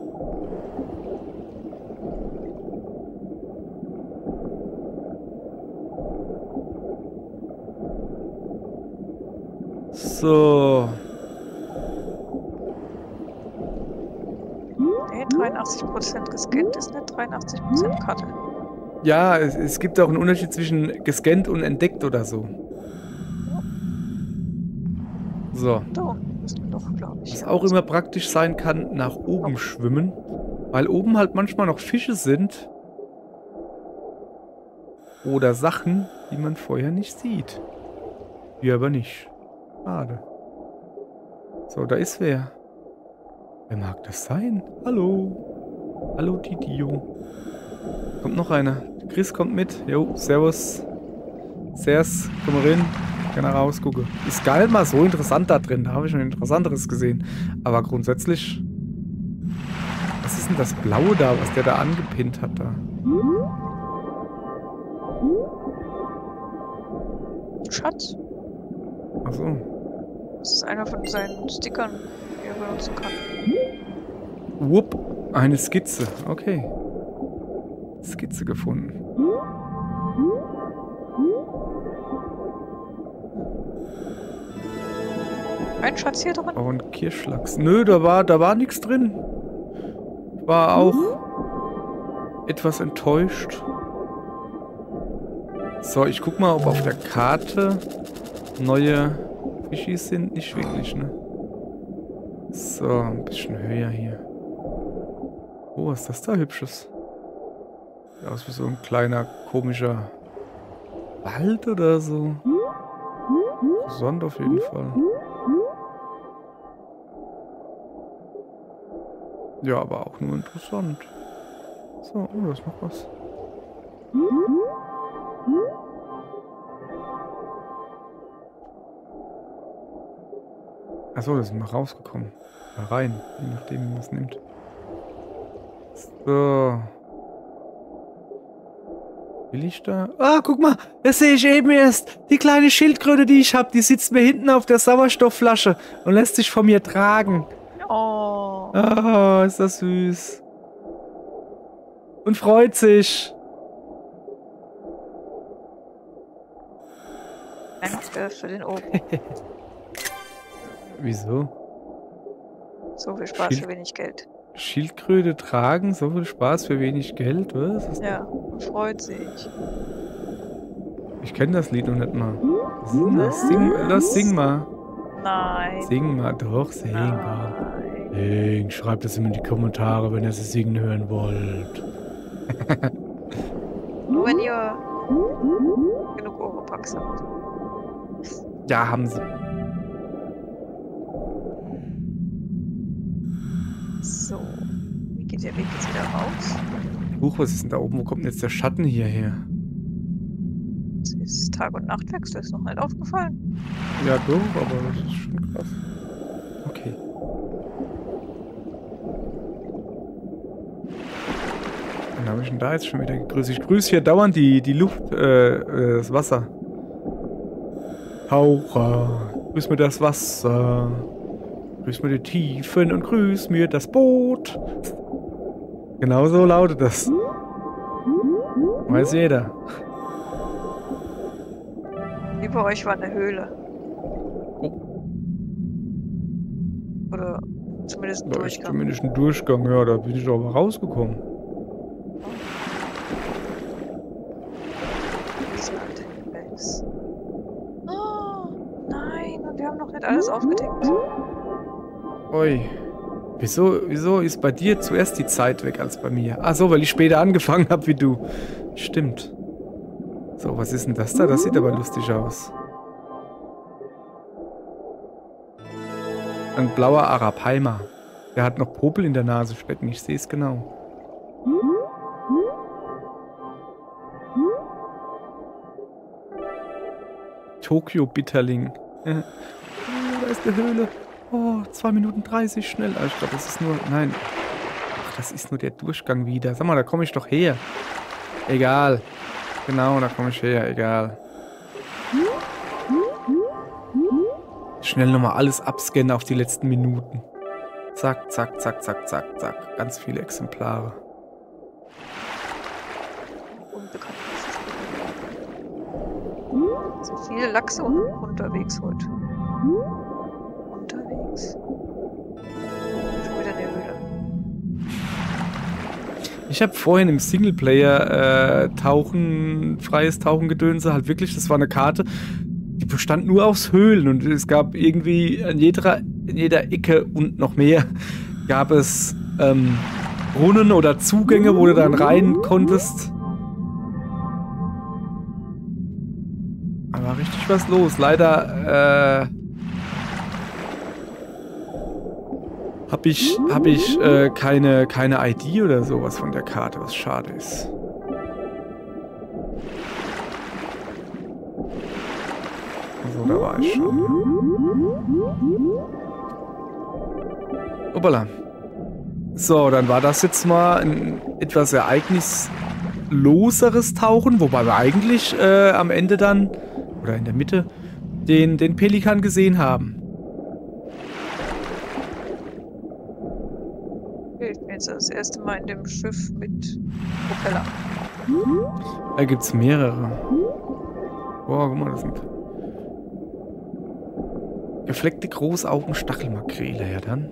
So. 83% gescannt ist eine 83% Karte. Ja, es gibt auch einen Unterschied zwischen gescannt und entdeckt oder so. So. Da müssen wir doch, glaube ich. Was auch immer praktisch sein kann, nach oben schwimmen. Weil oben halt manchmal noch Fische sind. Oder Sachen, die man vorher nicht sieht. Die aber nicht. Schade. So, da ist wer. Wer mag das sein? Hallo. Hallo, Didio. Kommt noch einer. Chris kommt mit. Jo, servus. Servus, komm mal rein. Gerne raus, gucke. Ist gar nicht mal so interessant da drin. Da habe ich schon Interessanteres gesehen. Aber grundsätzlich... Was ist denn das Blaue da, was der da angepinnt hat da? Schatz. Ach so. Das ist einer von seinen Stickern, die er benutzen kann. Wupp, eine Skizze. Okay. Skizze gefunden. Ein Schatz hier drin? Oh, ein Kirschlachs. Nö, da war nichts drin. War auch etwas enttäuscht. So, ich guck mal, ob auf der Karte neue Fischis sind. Nicht wirklich, ne? So, ein bisschen höher hier. Oh, was ist das da Hübsches? Sieht aus wie so ein kleiner, komischer Wald oder so. Sonne auf jeden Fall. Ja, aber auch nur interessant. So, oh, da ist noch was. Achso, da sind wir rausgekommen. Da rein, je nachdem, wie man es nimmt. So. Will ich da? Ah, guck mal, das sehe ich eben erst. Die kleine Schildkröte, die ich habe, die sitzt mir hinten auf der Sauerstoffflasche und lässt sich von mir tragen. Oh. Ah, ist das süß. Und freut sich. Danke für den Oben. Wieso? So viel Spaß für wenig Geld. Schildkröte tragen, so viel Spaß für wenig Geld, was? Ja, freut sich. Ich kenne das Lied noch nicht mal. Sing mal. Nein. Sing mal, doch, sing mal. Sing, schreibt es immer in die Kommentare, wenn ihr es singen hören wollt. Nur wenn ihr genug Europacks habt. Ja, haben sie. So, wie geht der Weg jetzt wieder raus? Huch, was ist denn da oben? Wo kommt denn jetzt der Schatten hierher? Es ist Tag- und Nachtwechsel, ist noch nicht aufgefallen. Ja, doof, aber das ist schon krass. Okay. Wen habe ich denn da jetzt schon wieder gegrüßt? Ich grüße hier dauernd die Luft, das Wasser. Taucher, grüß mir das Wasser. Grüß mir die Tiefen und grüß mir das Boot. Genau so lautet das. Weiß jeder. Über euch war eine Höhle. Oh. Oder zumindest ein Durchgang. Zumindest ein Durchgang, ja, da bin ich doch mal rausgekommen. Oh nein, und wir haben noch nicht alles aufgedeckt. Oi. Wieso ist bei dir zuerst die Zeit weg als bei mir? Ach so, weil ich später angefangen habe wie du. Stimmt. So, was ist denn das da? Das sieht aber lustig aus. Ein blauer Arapaima. Der hat noch Popel in der Nase stecken, ich sehe es genau. Tokio-Bitterling. Da ist die Höhle. Oh, 2 Minuten 30, schnell. Ich glaube, das ist nur... Nein. Ach, das ist nur der Durchgang wieder. Sag mal, da komme ich doch her. Egal. Genau, da komme ich her. Egal. Schnell nochmal alles abscannen auf die letzten Minuten. Zack, zack, zack, zack, zack, zack. Ganz viele Exemplare. So viele Lachse unterwegs heute. Ich habe vorhin im Singleplayer Tauchen, freies Tauchengedönse halt wirklich, das war eine Karte, die bestand nur aus Höhlen und es gab irgendwie an jeder Ecke und noch mehr gab es Brunnen oder Zugänge, wo du dann rein konntest. Aber richtig was los, leider Hab ich keine ID oder sowas von der Karte, was schade ist. Also, da war ich schon. Ja. Hoppala. So, dann war das jetzt mal ein etwas ereignisloseres Tauchen, wobei wir eigentlich am Ende dann, oder in der Mitte, den Pelikan gesehen haben. Das erste Mal in dem Schiff mit Propeller. Da gibt es mehrere. Boah, guck mal, das sind gefleckte Großaugen-Stachelmakrele, ja dann.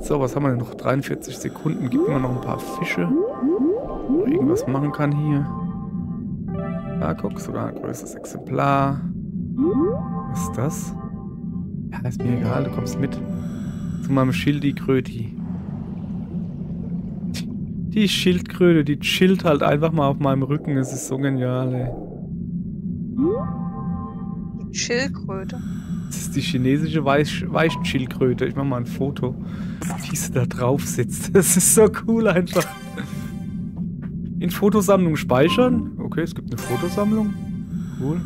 So, was haben wir denn noch? 43 Sekunden. Gibt mir noch ein paar Fische. Wo ich irgendwas machen kann hier. Da guck, sogar ein größeres Exemplar. Was ist das? Ja, ist mir egal, du kommst mit. Zu meinem Schildi-Kröti. Die Schildkröte, die chillt halt einfach mal auf meinem Rücken. Es ist so genial, ey. Die Schildkröte? Das ist die chinesische Weißschildkröte. Ich mach mal ein Foto, wie sie da drauf sitzt. Das ist so cool einfach. In Fotosammlung speichern? Okay, es gibt eine Fotosammlung. Cool.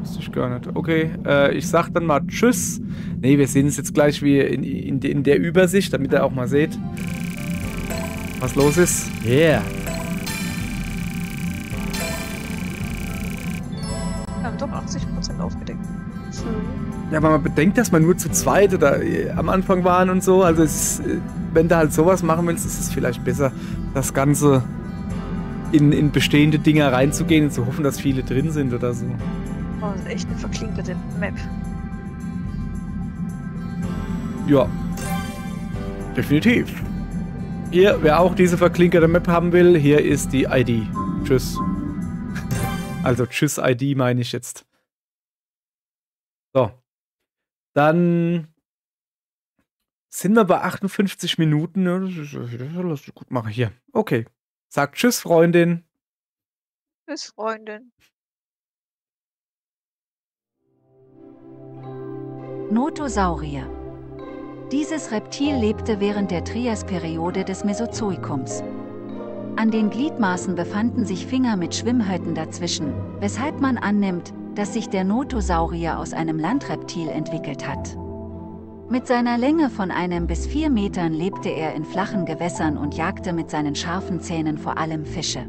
Wusste ich gar nicht. Okay, ich sag dann mal Tschüss. Ne, wir sehen es jetzt gleich wie in der Übersicht, damit ihr auch mal seht, was los ist? Yeah! Wir haben doch 80% aufgedeckt. Ja, aber man bedenkt, dass man nur zu zweit oder am Anfang waren und so. Also es ist, wenn du halt sowas machen willst, ist es vielleicht besser, das Ganze in bestehende Dinger reinzugehen und zu hoffen, dass viele drin sind oder so. Oh, das ist echt eine verklinkerte Map. Ja. Definitiv. Ihr, wer auch diese verklinkerte Map haben will, hier ist die ID. Tschüss. Also Tschüss ID meine ich jetzt. So. Dann sind wir bei 58 Minuten. Das ist gut, machen hier. Okay. Sagt Tschüss, Freundin. Tschüss, Freundin. Notosaurier. Dieses Reptil lebte während der Triasperiode des Mesozoikums. An den Gliedmaßen befanden sich Finger mit Schwimmhäuten dazwischen, weshalb man annimmt, dass sich der Notosaurier aus einem Landreptil entwickelt hat. Mit seiner Länge von 1 bis 4 Metern lebte er in flachen Gewässern und jagte mit seinen scharfen Zähnen vor allem Fische.